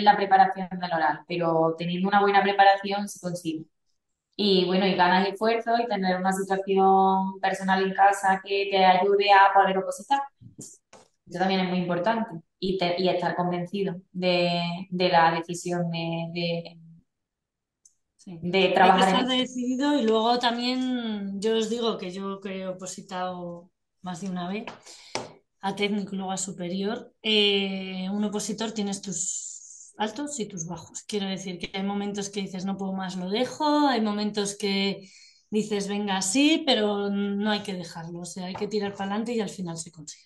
la preparación del oral, pero teniendo una buena preparación se consigue. Y bueno, y ganas esfuerzo y tener una situación personal en casa que te ayude a poder opositar. Eso también es muy importante. Y estar convencido de la decisión de trabajar. Hay que estar decidido y luego también yo os digo que yo que he opositado más de una vez a técnico y luego a superior, un opositor tienes tus altos y tus bajos, quiero decir que hay momentos que dices no puedo más, lo dejo, hay momentos que dices venga sí, pero no hay que dejarlo, o sea hay que tirar para adelante y al final se consigue,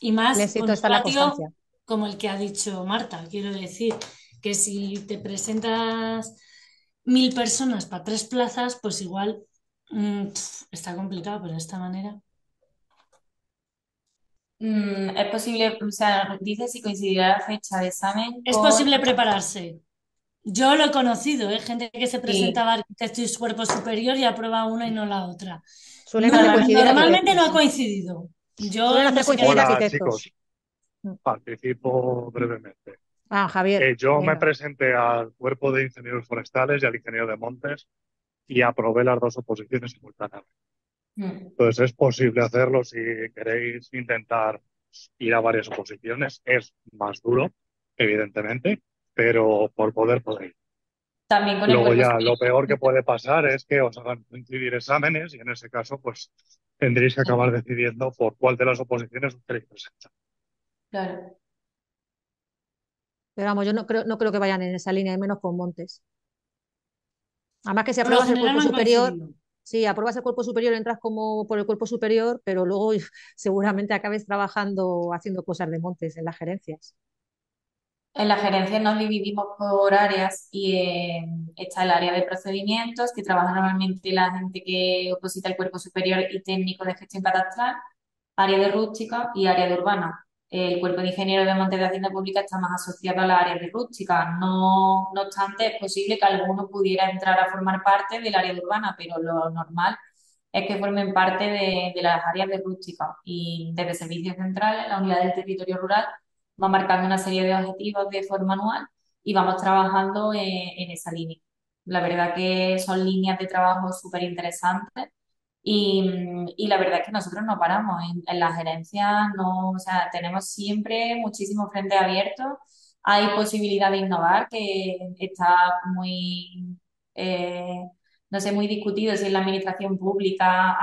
y más con un patio como el que ha dicho Marta, quiero decir que si te presentas 1.000 personas para 3 plazas, pues igual está complicado, pero de esta manera. Es posible, o sea, dice si coincidirá la fecha de examen. Es posible prepararse. Yo lo he conocido, ¿eh? Gente que se presentaba arquitecto y cuerpo superior y aprueba una y no la otra. Normalmente no ha coincidido. Hola, chicos. Participo brevemente. Ah, Javier. Me presenté al Cuerpo de Ingenieros Forestales y al Ingeniero de Montes y aprobé las dos oposiciones simultáneamente. Entonces es posible hacerlo si queréis intentar ir a varias oposiciones. Es más duro, evidentemente, pero por poder ir. También con luego ya lo peor que puede pasar es que os hagan coincidir exámenes y en ese caso pues tendréis que acabar decidiendo por cuál de las oposiciones os queréis presentar. Claro. Pero vamos, yo no creo que vayan en esa línea, y menos con montes. Además que si apruebas el cuerpo superior, sí, apruebas el cuerpo superior, entras como por el cuerpo superior, pero luego seguramente acabes trabajando, haciendo cosas de montes en las gerencias. En las gerencias nos dividimos por áreas y está el área de procedimientos, que trabaja normalmente la gente que oposita el cuerpo superior y técnico de gestión catastral, área de rústica y área de urbana. El Cuerpo de Ingenieros de Montes de la Hacienda Pública está más asociado a la área de rústica. No obstante, es posible que alguno pudiera entrar a formar parte del área de urbana, pero lo normal es que formen parte de las áreas de rústica. Y desde Servicios Centrales, la Unidad del Territorio Rural, va marcando una serie de objetivos de forma anual y vamos trabajando en esa línea. La verdad que son líneas de trabajo súper interesantes Y la verdad es que nosotros no paramos en la gerencia, no, o sea, tenemos siempre muchísimo frente abierto. Hay posibilidad de innovar, que está muy, no sé, muy discutido si en la administración pública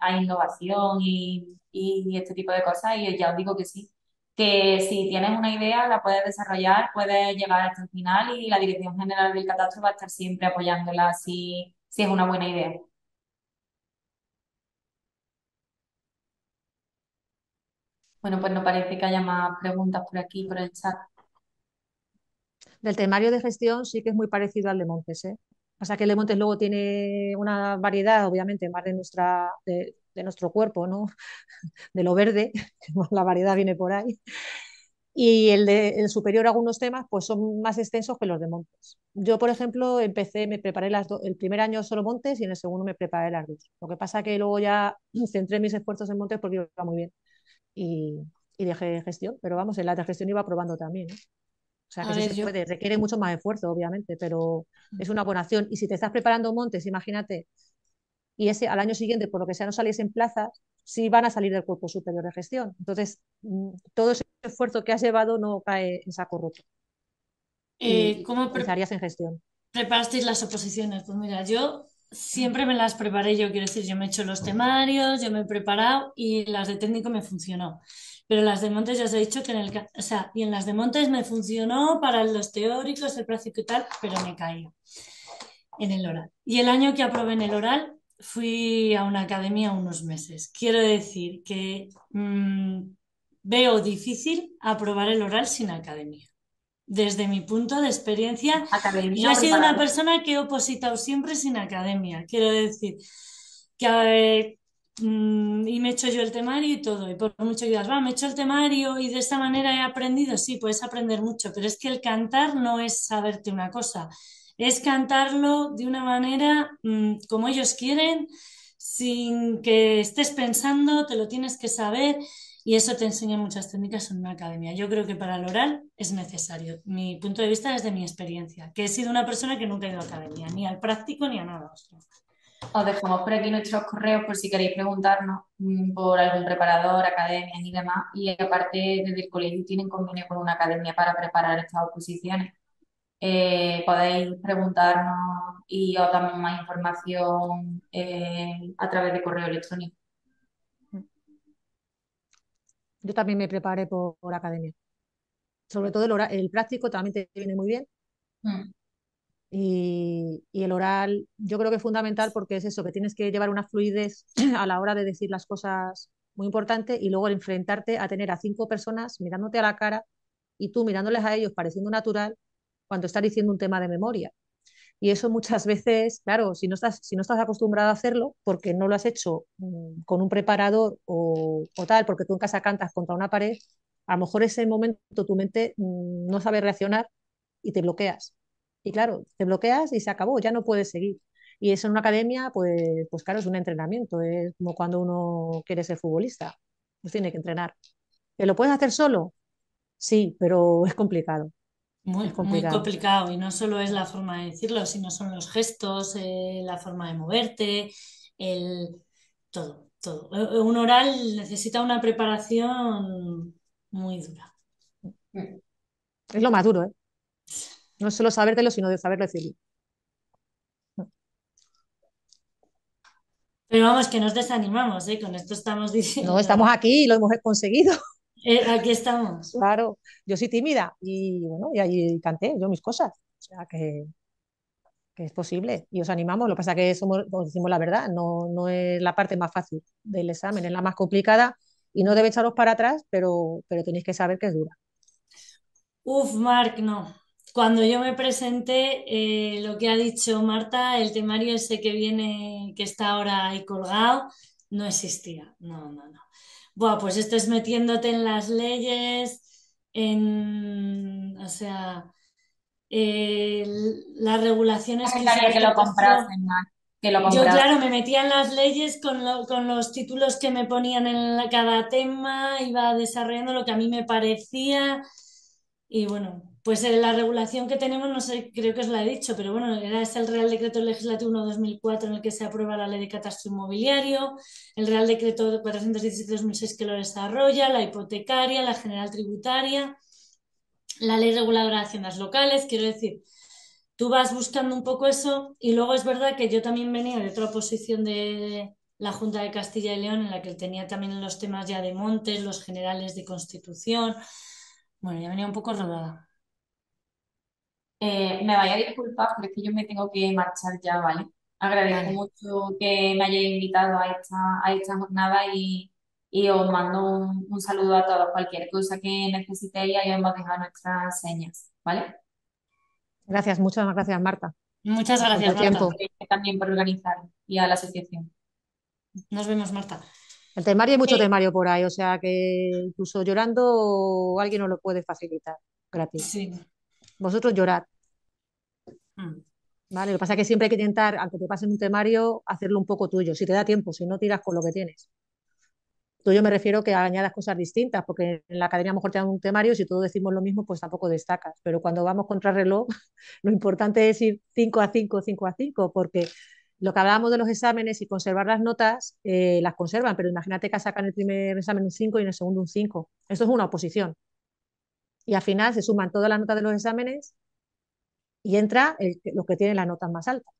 hay innovación y este tipo de cosas, y ya os digo que sí, que si tienes una idea la puedes desarrollar, puedes llegar hasta el final y la Dirección General del Catastro va a estar siempre apoyándola si es una buena idea. Bueno, pues no parece que haya más preguntas por aquí, por el chat. Del temario de gestión sí que es muy parecido al de Montes, ¿eh? O sea que el de Montes luego tiene una variedad, obviamente, más de nuestro cuerpo, ¿no? De lo verde, la variedad viene por ahí. Y el superior, algunos temas, pues son más extensos que los de Montes. Yo, por ejemplo, me preparé el primer año solo Montes y en el segundo me preparé las dos. Lo que pasa que luego ya centré mis esfuerzos en Montes porque iba muy bien. Y dejé gestión, pero vamos, en la de gestión iba probando también, ¿eh? O sea, que sí se puede, requiere mucho más esfuerzo, obviamente, pero es una buena opción. Y si te estás preparando Montes, imagínate, y al año siguiente, por lo que sea, no salís en plazas, sí van a salir del Cuerpo Superior de Gestión. Entonces, todo ese esfuerzo que has llevado no cae en saco roto. ¿Cómo pensarías en gestión? ¿Preparasteis las oposiciones? Pues mira, yo siempre me las preparé yo, quiero decir, yo me he hecho los temarios, yo me he preparado y las de técnico me funcionó. Pero las de Montes ya os he dicho que y en las de Montes me funcionó para los teóricos, el práctico y tal, pero me caía en el oral. Y el año que aprobé en el oral fui a una academia unos meses. Quiero decir que veo difícil aprobar el oral sin academia. Desde mi punto de experiencia, yo he sido una persona que he opositado siempre sin academia. Quiero decir que, y me he hecho yo el temario y todo. Y por mucho que digas, me he hecho el temario y de esta manera he aprendido. Sí, puedes aprender mucho, pero es que el cantar no es saberte una cosa. Es cantarlo de una manera como ellos quieren, sin que estés pensando, te lo tienes que saber. Y eso te enseña muchas técnicas en una academia. Yo creo que para el oral es necesario. Mi punto de vista es de mi experiencia, que he sido una persona que nunca he ido a academia, ni al práctico ni a nada. Os dejamos por aquí nuestros correos por si queréis preguntarnos por algún preparador, academias y demás. Y aparte, desde el colegio tienen convenio con una academia para preparar estas oposiciones. Podéis preguntarnos y os damos más información a través de correo electrónico. Yo también me preparé por academia. Sobre todo el práctico también te viene muy bien. Y el oral yo creo que es fundamental porque es eso, que tienes que llevar una fluidez a la hora de decir las cosas muy importante y luego enfrentarte a tener a 5 personas mirándote a la cara y tú mirándoles a ellos pareciendo natural cuando estás diciendo un tema de memoria. Y eso muchas veces, claro, si no estás acostumbrado a hacerlo, porque no lo has hecho con un preparador o tal, porque tú en casa cantas contra una pared, a lo mejor ese momento tu mente no sabe reaccionar y te bloqueas. Y claro, te bloqueas y se acabó, ya no puedes seguir. Y eso en una academia, pues claro, es un entrenamiento, es como cuando uno quiere ser futbolista, pues tiene que entrenar. ¿Que lo puedes hacer solo? Sí, pero es complicado. Muy complicado, y no solo es la forma de decirlo, sino son los gestos, la forma de moverte, todo, todo. Un oral necesita una preparación muy dura. Es lo más duro, ¿eh? No es solo sabértelo, sino de saberlo decirlo. Pero vamos, que nos desanimamos, ¿eh? Con esto estamos diciendo... No, estamos aquí y lo hemos conseguido. Aquí estamos. Claro, yo soy tímida y bueno, y ahí canté yo mis cosas, o sea que es posible y os animamos, lo que pasa que os decimos la verdad, no es la parte más fácil del examen, es la más complicada y no debe echaros para atrás, pero tenéis que saber que es dura. Uf, Marc, no. Cuando yo me presenté, lo que ha dicho Marta, el temario ese que viene, que está ahora ahí colgado, no existía, no. Buah, pues esto es metiéndote en las leyes, las regulaciones... Es necesario que lo comprasen, ¿no? Yo, claro, me metía en las leyes con los títulos que me ponían en cada tema, iba desarrollando lo que a mí me parecía Y bueno, pues la regulación que tenemos, no sé, creo que os la he dicho, pero bueno, es el Real Decreto Legislativo 1/2004 en el que se aprueba la Ley de Catastro Inmobiliario, el Real Decreto 416/2006 que lo desarrolla, la hipotecaria, la general tributaria, la Ley Reguladora de Haciendas Locales. Quiero decir, tú vas buscando un poco eso, y luego es verdad que yo también venía de otra posición de la Junta de Castilla y León en la que tenía también los temas ya de montes, los generales de constitución. Bueno, ya venía un poco rodada. Me vaya a disculpar, pero es que yo me tengo que marchar ya, ¿vale? Agradezco mucho que me hayáis invitado a esta jornada y os mando un saludo a todos. Cualquier cosa que necesitéis, ahí os hemos dejado nuestras señas, ¿vale? Gracias, muchas gracias, Marta. Muchas gracias, Marta. También por organizar y a la asociación. Nos vemos, Marta. El temario, hay mucho temario por ahí, o sea que incluso llorando alguien nos lo puede facilitar gratis. Sí. Vosotros llorad. Vale, lo que pasa es que siempre hay que intentar, aunque te pasen un temario, hacerlo un poco tuyo, si te da tiempo, si no tiras con lo que tienes. Tuyo me refiero que añadas cosas distintas, porque en la academia a lo mejor te dan un temario y si todos decimos lo mismo, pues tampoco destacas. Pero cuando vamos contra reloj, lo importante es ir 5 a 5, 5 a 5, porque... Lo que hablábamos de los exámenes y conservar las notas, las conservan, pero imagínate que sacan el primer examen un 5 y en el segundo un 5. Esto es una oposición. Y al final se suman todas las notas de los exámenes y entra los que tienen las notas más altas.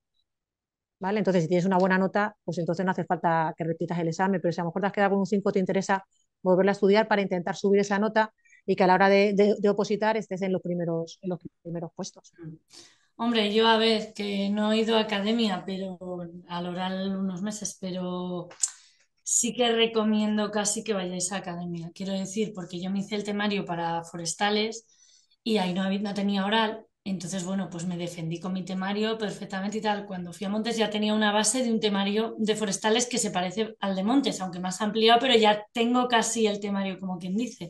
¿Vale? Entonces, si tienes una buena nota, pues entonces no hace falta que repitas el examen, pero si a lo mejor te has quedado con un 5, te interesa volverla a estudiar para intentar subir esa nota y que a la hora de opositar estés en los primeros puestos. Hombre, yo a ver, que no he ido a academia, pero al oral unos meses, pero sí que recomiendo casi que vayáis a academia. Quiero decir, porque yo me hice el temario para forestales y ahí no tenía oral, entonces bueno, pues me defendí con mi temario perfectamente y tal. Cuando fui a Montes ya tenía una base de un temario de forestales que se parece al de Montes, aunque más ampliado, pero ya tengo casi el temario, como quien dice.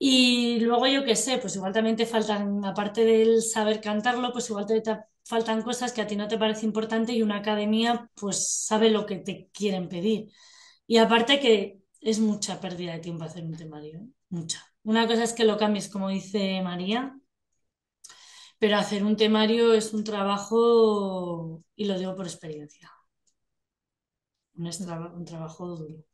Y luego yo qué sé, pues igual también te faltan, aparte del saber cantarlo, pues igual te faltan cosas que a ti no te parece importante y una academia pues sabe lo que te quieren pedir. Y aparte que es mucha pérdida de tiempo hacer un temario, ¿eh? Mucha. Una cosa es que lo cambies, como dice María, pero hacer un temario es un trabajo, y lo digo por experiencia, un trabajo duro.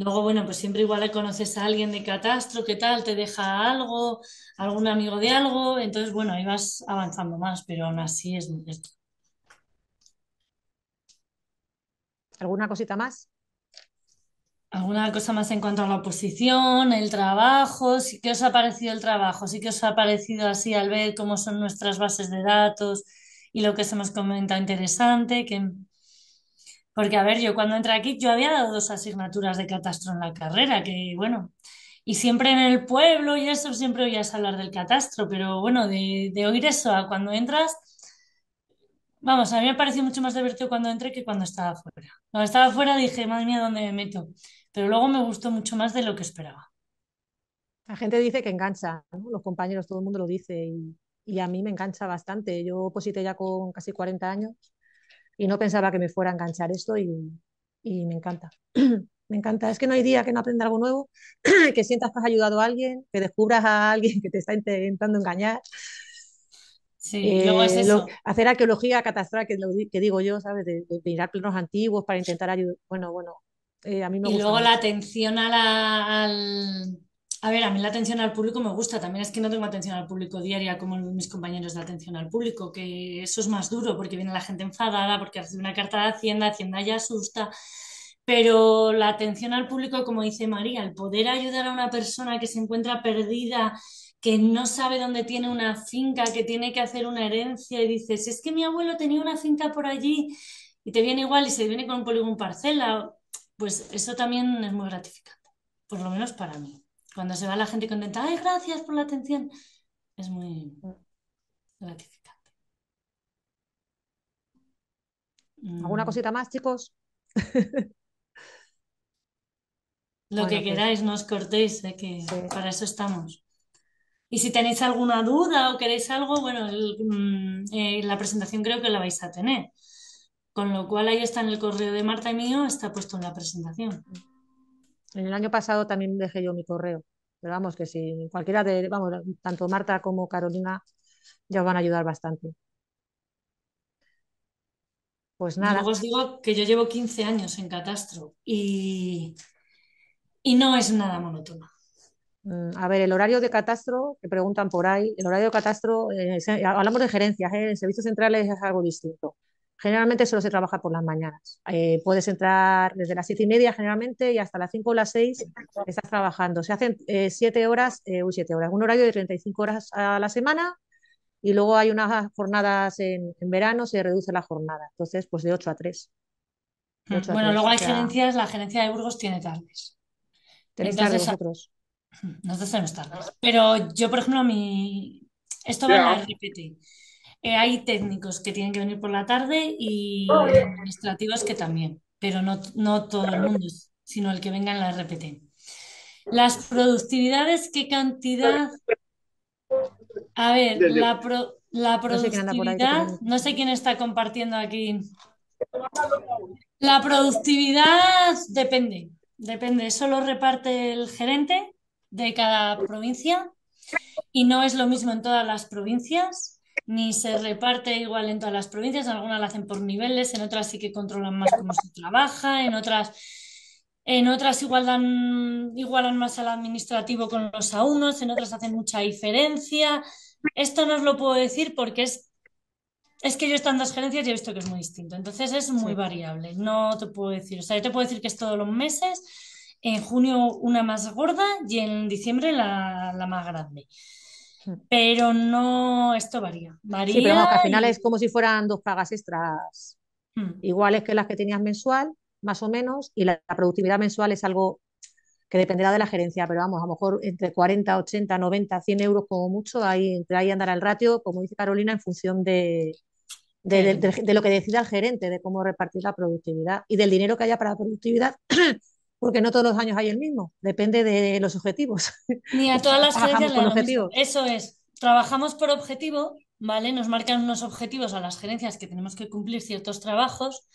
Luego, bueno, pues siempre igual conoces a alguien de catastro, ¿qué tal? Te deja algo, algún amigo de algo, entonces, bueno, ahí vas avanzando más, pero aún así es esto. ¿Alguna cosita más? ¿Alguna cosa más en cuanto a la oposición, el trabajo? ¿Sí que os ha parecido el trabajo? ¿Sí que os ha parecido así al ver cómo son nuestras bases de datos y lo que se nos comenta interesante? Que... Porque, a ver, yo cuando entré aquí, yo había dado 2 asignaturas de catastro en la carrera, que bueno, y siempre en el pueblo y eso, siempre oías hablar del catastro, pero bueno, de oír eso a cuando entras, vamos, a mí me pareció mucho más divertido cuando entré que cuando estaba fuera. Cuando estaba fuera dije, madre mía, ¿dónde me meto? Pero luego me gustó mucho más de lo que esperaba. La gente dice que engancha, ¿no? Los compañeros, todo el mundo lo dice, y a mí me engancha bastante. Yo oposité ya con casi 40 años. Y no pensaba que me fuera a enganchar esto y me encanta. Me encanta. Es que no hay día que no aprenda algo nuevo, que sientas que has ayudado a alguien, que descubras a alguien que te está intentando engañar. Sí, luego es eso. Hacer arqueología catastral, que digo yo, ¿sabes? De mirar planos antiguos para intentar ayudar. Bueno, a mí me gusta. Y luego mucho la atención A ver, a mí la atención al público me gusta, también es que no tengo atención al público diaria como mis compañeros de atención al público, que eso es más duro porque viene la gente enfadada, porque recibe una carta de Hacienda, Hacienda ya asusta, pero la atención al público, como dice María, el poder ayudar a una persona que se encuentra perdida, que no sabe dónde tiene una finca, que tiene que hacer una herencia y dices, es que mi abuelo tenía una finca por allí y te viene igual y se viene con un polígono parcela, pues eso también es muy gratificante, por lo menos para mí. Cuando se va la gente contenta, ¡ay, gracias por la atención! Es muy gratificante. ¿Alguna cosita más, chicos? Lo que queráis, no os cortéis, que sí, para eso estamos. Y si tenéis alguna duda o queréis algo, bueno, la presentación creo que la vais a tener. Con lo cual ahí está en el correo de Marta y mío, está puesto en la presentación. En el año pasado también dejé yo mi correo, Pero vamos, que si cualquiera de, vamos, tanto Marta como Carolina ya os van a ayudar bastante. Pues nada. Yo os digo que yo llevo 15 años en Catastro y no es nada monótono. A ver, el horario de Catastro, que preguntan por ahí, el horario de Catastro, hablamos de gerencias, en servicios centrales es algo distinto. Generalmente solo se trabaja por las mañanas. Puedes entrar desde las 7:30 generalmente y hasta las 5 o las 6 estás trabajando. Se hacen 7 horas, un horario de 35 horas a la semana. Y luego hay unas jornadas en verano, se reduce la jornada. Entonces, pues de 8 a 3. Bueno, luego hay gerencias, la gerencia de Burgos tiene tardes. ¿Tenéis tardes vosotros? Nosotros tenemos tardes. Pero yo, por ejemplo, esto va a la RPT. Hay técnicos que tienen que venir por la tarde y administrativos que también. Pero no todo el mundo, sino el que venga en la RPT. Las productividades, ¿qué cantidad...? A ver, la productividad, no sé quién está compartiendo aquí. La productividad depende, eso lo reparte el gerente de cada provincia y no es lo mismo en todas las provincias, ni se reparte igual en todas las provincias, en algunas la hacen por niveles, en otras sí que controlan más cómo se trabaja, en otras igualan más al administrativo con los A1, en otras hacen mucha diferencia. Esto no os lo puedo decir porque es que yo he estado en dos gerencias y he visto que es muy distinto. Entonces es muy variable, no te puedo decir. O sea, yo te puedo decir que es todos los meses, en junio una más gorda y en diciembre la más grande. Pero no, esto varía. Sí, pero vamos, que al final es como si fueran dos pagas extras iguales que las que tenías mensual, más o menos, y la productividad mensual es algo que dependerá de la gerencia, pero vamos, a lo mejor entre 40, 80, 90, 100 euros como mucho, entre ahí andará el ratio, como dice Carolina, en función de lo que decida el gerente, de cómo repartir la productividad y del dinero que haya para la productividad, porque no todos los años hay el mismo, depende de los objetivos. Ni a todas las gerencias le da lo mismo. Eso es, trabajamos por objetivo, ¿vale? Nos marcan unos objetivos a las gerencias que tenemos que cumplir ciertos trabajos.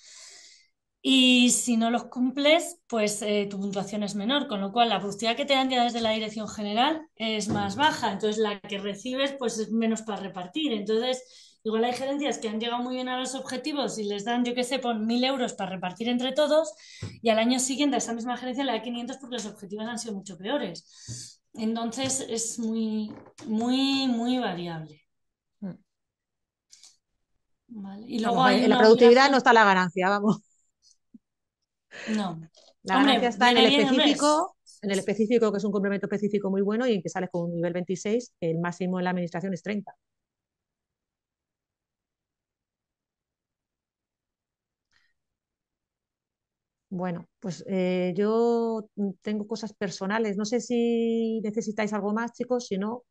Y si no los cumples, pues tu puntuación es menor, con lo cual la productividad que te dan ya desde la dirección general es más baja, entonces la que recibes pues es menos para repartir. Entonces, igual hay gerencias que han llegado muy bien a los objetivos y les dan, yo qué sé, pon 1.000 euros para repartir entre todos y al año siguiente a esa misma gerencia le da 500 porque los objetivos han sido mucho peores. Entonces es muy, muy, muy variable. Vale. Y luego vamos, en la productividad no está la ganancia, vamos. No. La ganancia está en el específico, que es un complemento específico muy bueno y en que sales con un nivel 26, el máximo en la administración es 30. Bueno, pues yo tengo cosas personales. No sé si necesitáis algo más, chicos, si no...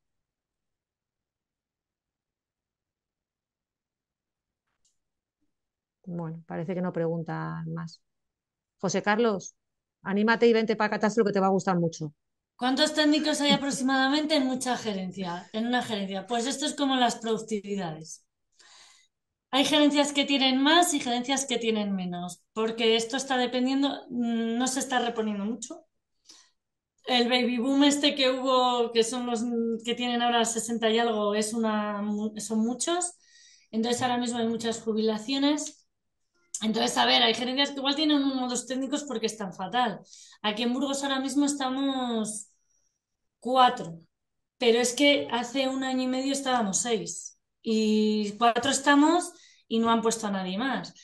Bueno, parece que no preguntan más. José Carlos, anímate y vente para Catastro, que te va a gustar mucho. ¿Cuántos técnicos hay aproximadamente en una gerencia? Pues esto es como las productividades. Hay gerencias que tienen más y gerencias que tienen menos, porque esto está dependiendo, no se está reponiendo mucho. El baby boom este que hubo, que son los que tienen ahora 60 y algo, son muchos. Entonces ahora mismo hay muchas jubilaciones. Entonces, a ver, hay gerencias que igual tienen 1 o 2 técnicos porque están fatal. Aquí en Burgos ahora mismo estamos 4, pero es que hace un año y medio estábamos 6 y 4 estamos y no han puesto a nadie más.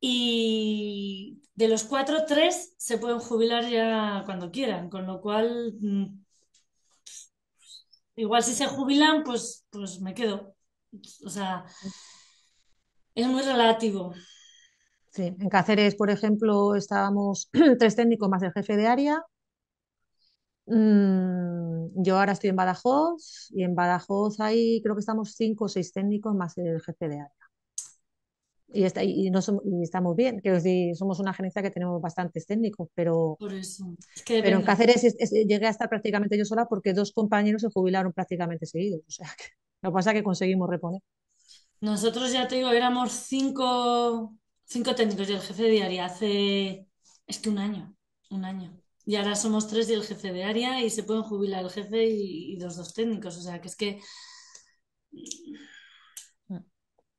Y de los 4, 3 se pueden jubilar ya cuando quieran, con lo cual igual si se jubilan, pues me quedo. O sea, es muy relativo. Sí, en Cáceres, por ejemplo, estábamos 3 técnicos más el jefe de área. Yo ahora estoy en Badajoz y en Badajoz ahí creo que estamos 5 o 6 técnicos más el jefe de área. Y estamos bien, quiero decir, somos una gerencia que tenemos bastantes técnicos, pero, por eso. Es que pero en Cáceres llegué a estar prácticamente yo sola porque 2 compañeros se jubilaron prácticamente seguidos. O sea, que, lo que pasa es que conseguimos reponer. Nosotros, ya te digo, éramos 5 técnicos y el jefe de diaria hace un año. y ahora somos tres y el jefe de área, y se pueden jubilar el jefe y los dos técnicos. O sea, que es que...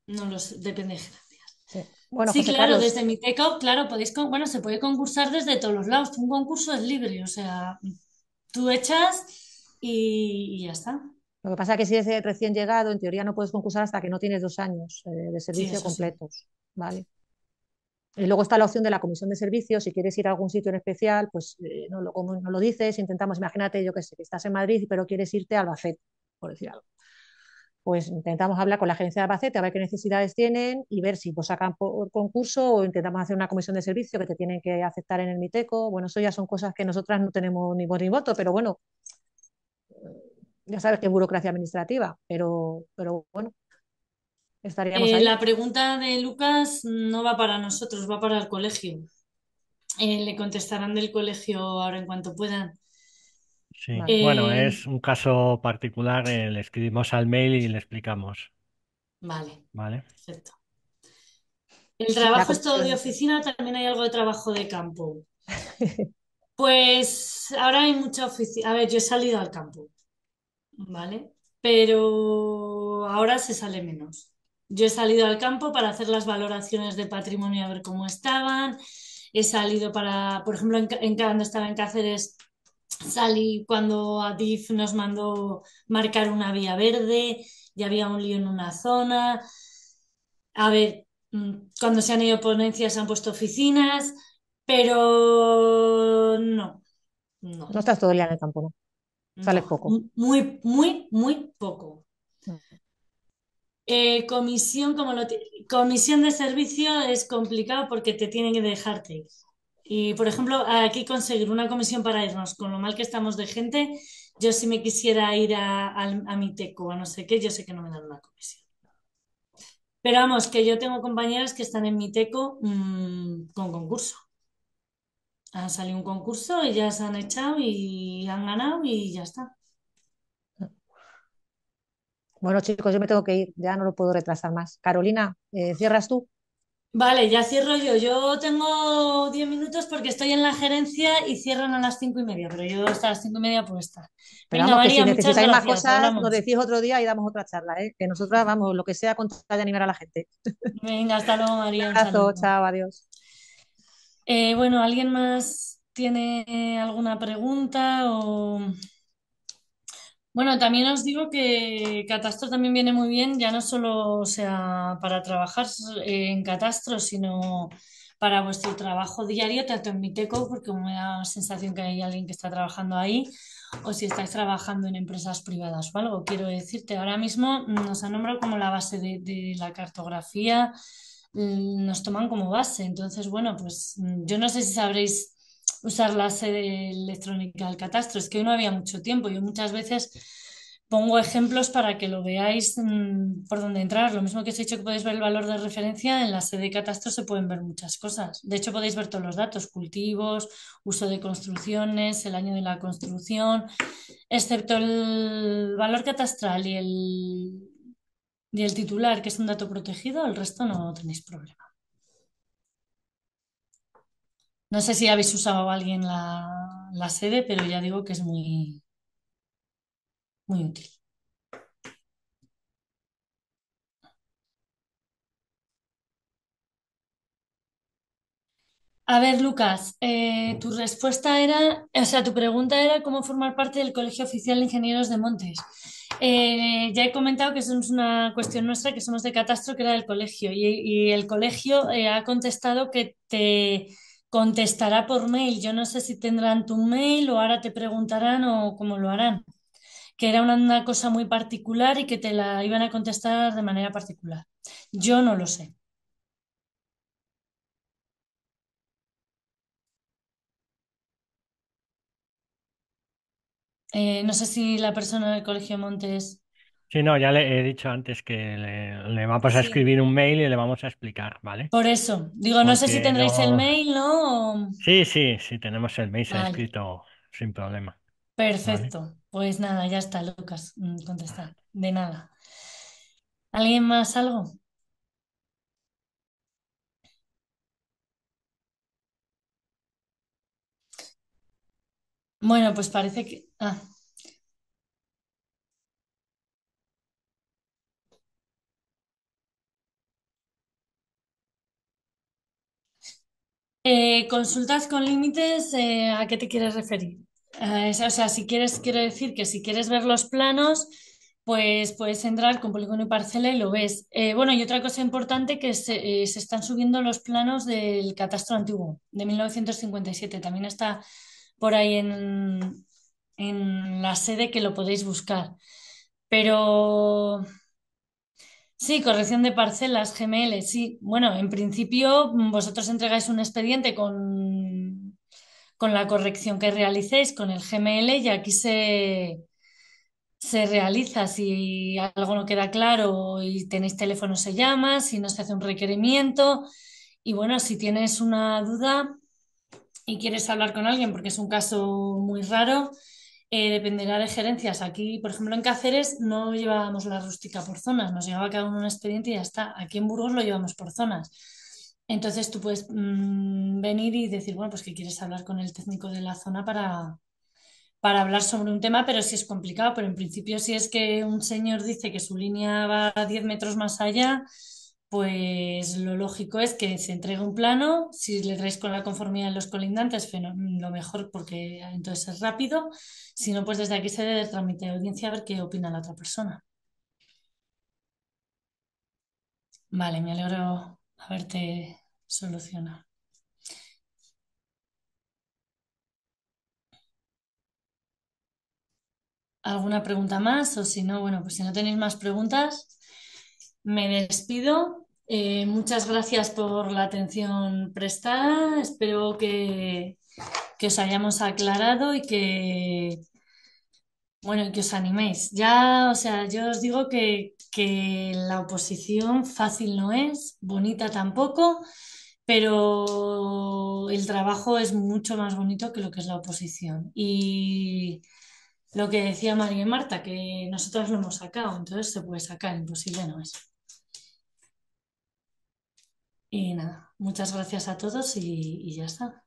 No los depende. Sí, bueno, sí, claro, Carlos. Desde MITECO, claro, podéis se puede concursar desde todos los lados. Un concurso es libre, o sea, tú echas y ya está. Lo que pasa es que si eres recién llegado, en teoría no puedes concursar hasta que no tienes 2 años de servicio completos, ¿vale? Y luego está la opción de la comisión de servicios. Si quieres ir a algún sitio en especial, pues no lo dices, intentamos, imagínate, yo que sé, que estás en Madrid, pero quieres irte a Albacete, por decir algo. Pues intentamos hablar con la agencia de Albacete a ver qué necesidades tienen y ver si pues, sacan por concurso o intentamos hacer una comisión de servicio que te tienen que aceptar en el MITECO. Bueno, eso ya son cosas que nosotras no tenemos ni voz ni voto, pero bueno, ya sabes que es burocracia administrativa, pero bueno, estaríamos ahí. La pregunta de Lucas no va para nosotros, va para el colegio. Le contestarán del colegio ahora en cuanto puedan. Sí, bueno, es un caso particular, le escribimos al mail y le explicamos. Vale. Perfecto. El trabajo es todo de oficina, también hay algo de trabajo de campo. Pues ahora hay mucha oficina. A ver, yo he salido al campo, ¿vale? Pero ahora se sale menos. Yo he salido al campo para hacer las valoraciones de patrimonio, a ver cómo estaban. He salido para, por ejemplo, cuando estaba en Cáceres, salí cuando ADIF nos mandó marcar una vía verde, ya había un lío en una zona. A ver, cuando se han ido ponencias se han puesto oficinas, pero no. No estás todo el día en el campo, ¿no? Sales poco. Muy, muy, muy poco. Comisión de servicio es complicado porque te tienen que dejarte ir. Y, por ejemplo, aquí conseguir una comisión para irnos, con lo mal que estamos de gente, yo si me quisiera ir a MITECO, a no sé qué, yo sé que no me dan una comisión. Pero vamos, que yo tengo compañeras que están en MITECO con concurso. Han salido un concurso y ya se han echado y han ganado y ya está. Bueno, chicos, yo me tengo que ir, ya no lo puedo retrasar más. Carolina, ¿cierras tú? Vale, ya cierro yo. Yo tengo 10 minutos porque estoy en la gerencia y cierran a las 5:30, pero yo hasta las 5:30 puedo estar. Venga, María, si necesitáis más cosas, nos decís otro día y damos otra charla, ¿eh? Que nosotras, vamos, lo que sea, con tal de animar a la gente. Venga, hasta luego, María. Un abrazo, chao, adiós. Bueno, ¿alguien más tiene alguna pregunta? Bueno, también os digo que Catastro también viene muy bien, ya no solo para trabajar en Catastro, sino para vuestro trabajo diario, tanto en MITECO, porque me da la sensación que hay alguien que está trabajando ahí, o si estáis trabajando en empresas privadas o algo. Quiero decirte, ahora mismo nos han nombrado como la base de la cartografía, nos toman como base. Entonces, bueno, pues yo no sé si sabréis usar la sede electrónica del catastro, es que hoy no había mucho tiempo. Yo muchas veces pongo ejemplos para que lo veáis por dónde entrar. Lo mismo que os he dicho que podéis ver el valor de referencia, en la sede de catastro se pueden ver muchas cosas. De hecho, podéis ver todos los datos, cultivos, uso de construcciones, el año de la construcción, excepto el valor catastral y el titular, que es un dato protegido, el resto no tenéis problema. No sé si habéis usado a alguien la sede, pero ya digo que es muy, muy útil. A ver, Lucas, tu respuesta era, tu pregunta era cómo formar parte del Colegio Oficial de Ingenieros de Montes. Ya he comentado que es una cuestión nuestra, que somos de Catastro, que era del colegio, y el colegio ha contestado que te contestará por mail. Yo no sé si tendrán tu mail o ahora te preguntarán o cómo lo harán, que era una cosa muy particular y que te la iban a contestar de manera particular. Yo no lo sé. No sé si la persona del Colegio Montes... Sí, no, ya le he dicho antes que le vamos a escribir un mail y le vamos a explicar, ¿vale? Por eso, digo, no sé si tendréis el mail, ¿no? Sí, tenemos el mail, se ha escrito sin problema. Perfecto, ¿vale? Pues nada, ya está, Lucas, contestad, de nada. ¿Alguien más algo? Bueno, pues parece que... Consultas con límites, ¿a qué te quieres referir? O sea, si quieres, quiero decir que si quieres ver los planos, pues puedes entrar con polígono y parcela y lo ves. Bueno, y otra cosa importante que se están subiendo los planos del catastro antiguo, de 1957. También está por ahí en la sede que lo podéis buscar. Pero... Sí, corrección de parcelas, GML, sí. Bueno, en principio vosotros entregáis un expediente con la corrección que realicéis, con el GML, y aquí se realiza. Si algo no queda claro y tenéis teléfono, se llama, si no se hace un requerimiento. Y bueno, si tienes una duda y quieres hablar con alguien, porque es un caso muy raro, dependerá de gerencias. Aquí, por ejemplo, en Cáceres no llevábamos la rústica por zonas, nos llevaba cada uno un expediente y ya está. Aquí en Burgos lo llevamos por zonas. Entonces tú puedes venir y decir, bueno, pues que quieres hablar con el técnico de la zona para hablar sobre un tema, pero sí es complicado. Pero en principio, si es que un señor dice que su línea va a 10 metros más allá, pues lo lógico es que se entregue un plano. Si le traéis con la conformidad de los colindantes, lo mejor, porque entonces es rápido. Si no, pues desde aquí se debe trámite de audiencia a ver qué opina la otra persona. Vale, me alegro haberte solucionado. ¿Alguna pregunta más? O si no, bueno, pues si no tenéis más preguntas, me despido. Muchas gracias por la atención prestada. Espero que os hayamos aclarado y que os animéis. Ya, o sea, yo os digo que la oposición fácil no es, bonita tampoco, pero el trabajo es mucho más bonito que lo que es la oposición. Y lo que decía María y Marta, que nosotros lo hemos sacado, entonces se puede sacar, imposible no es. Y nada, muchas gracias a todos y ya está.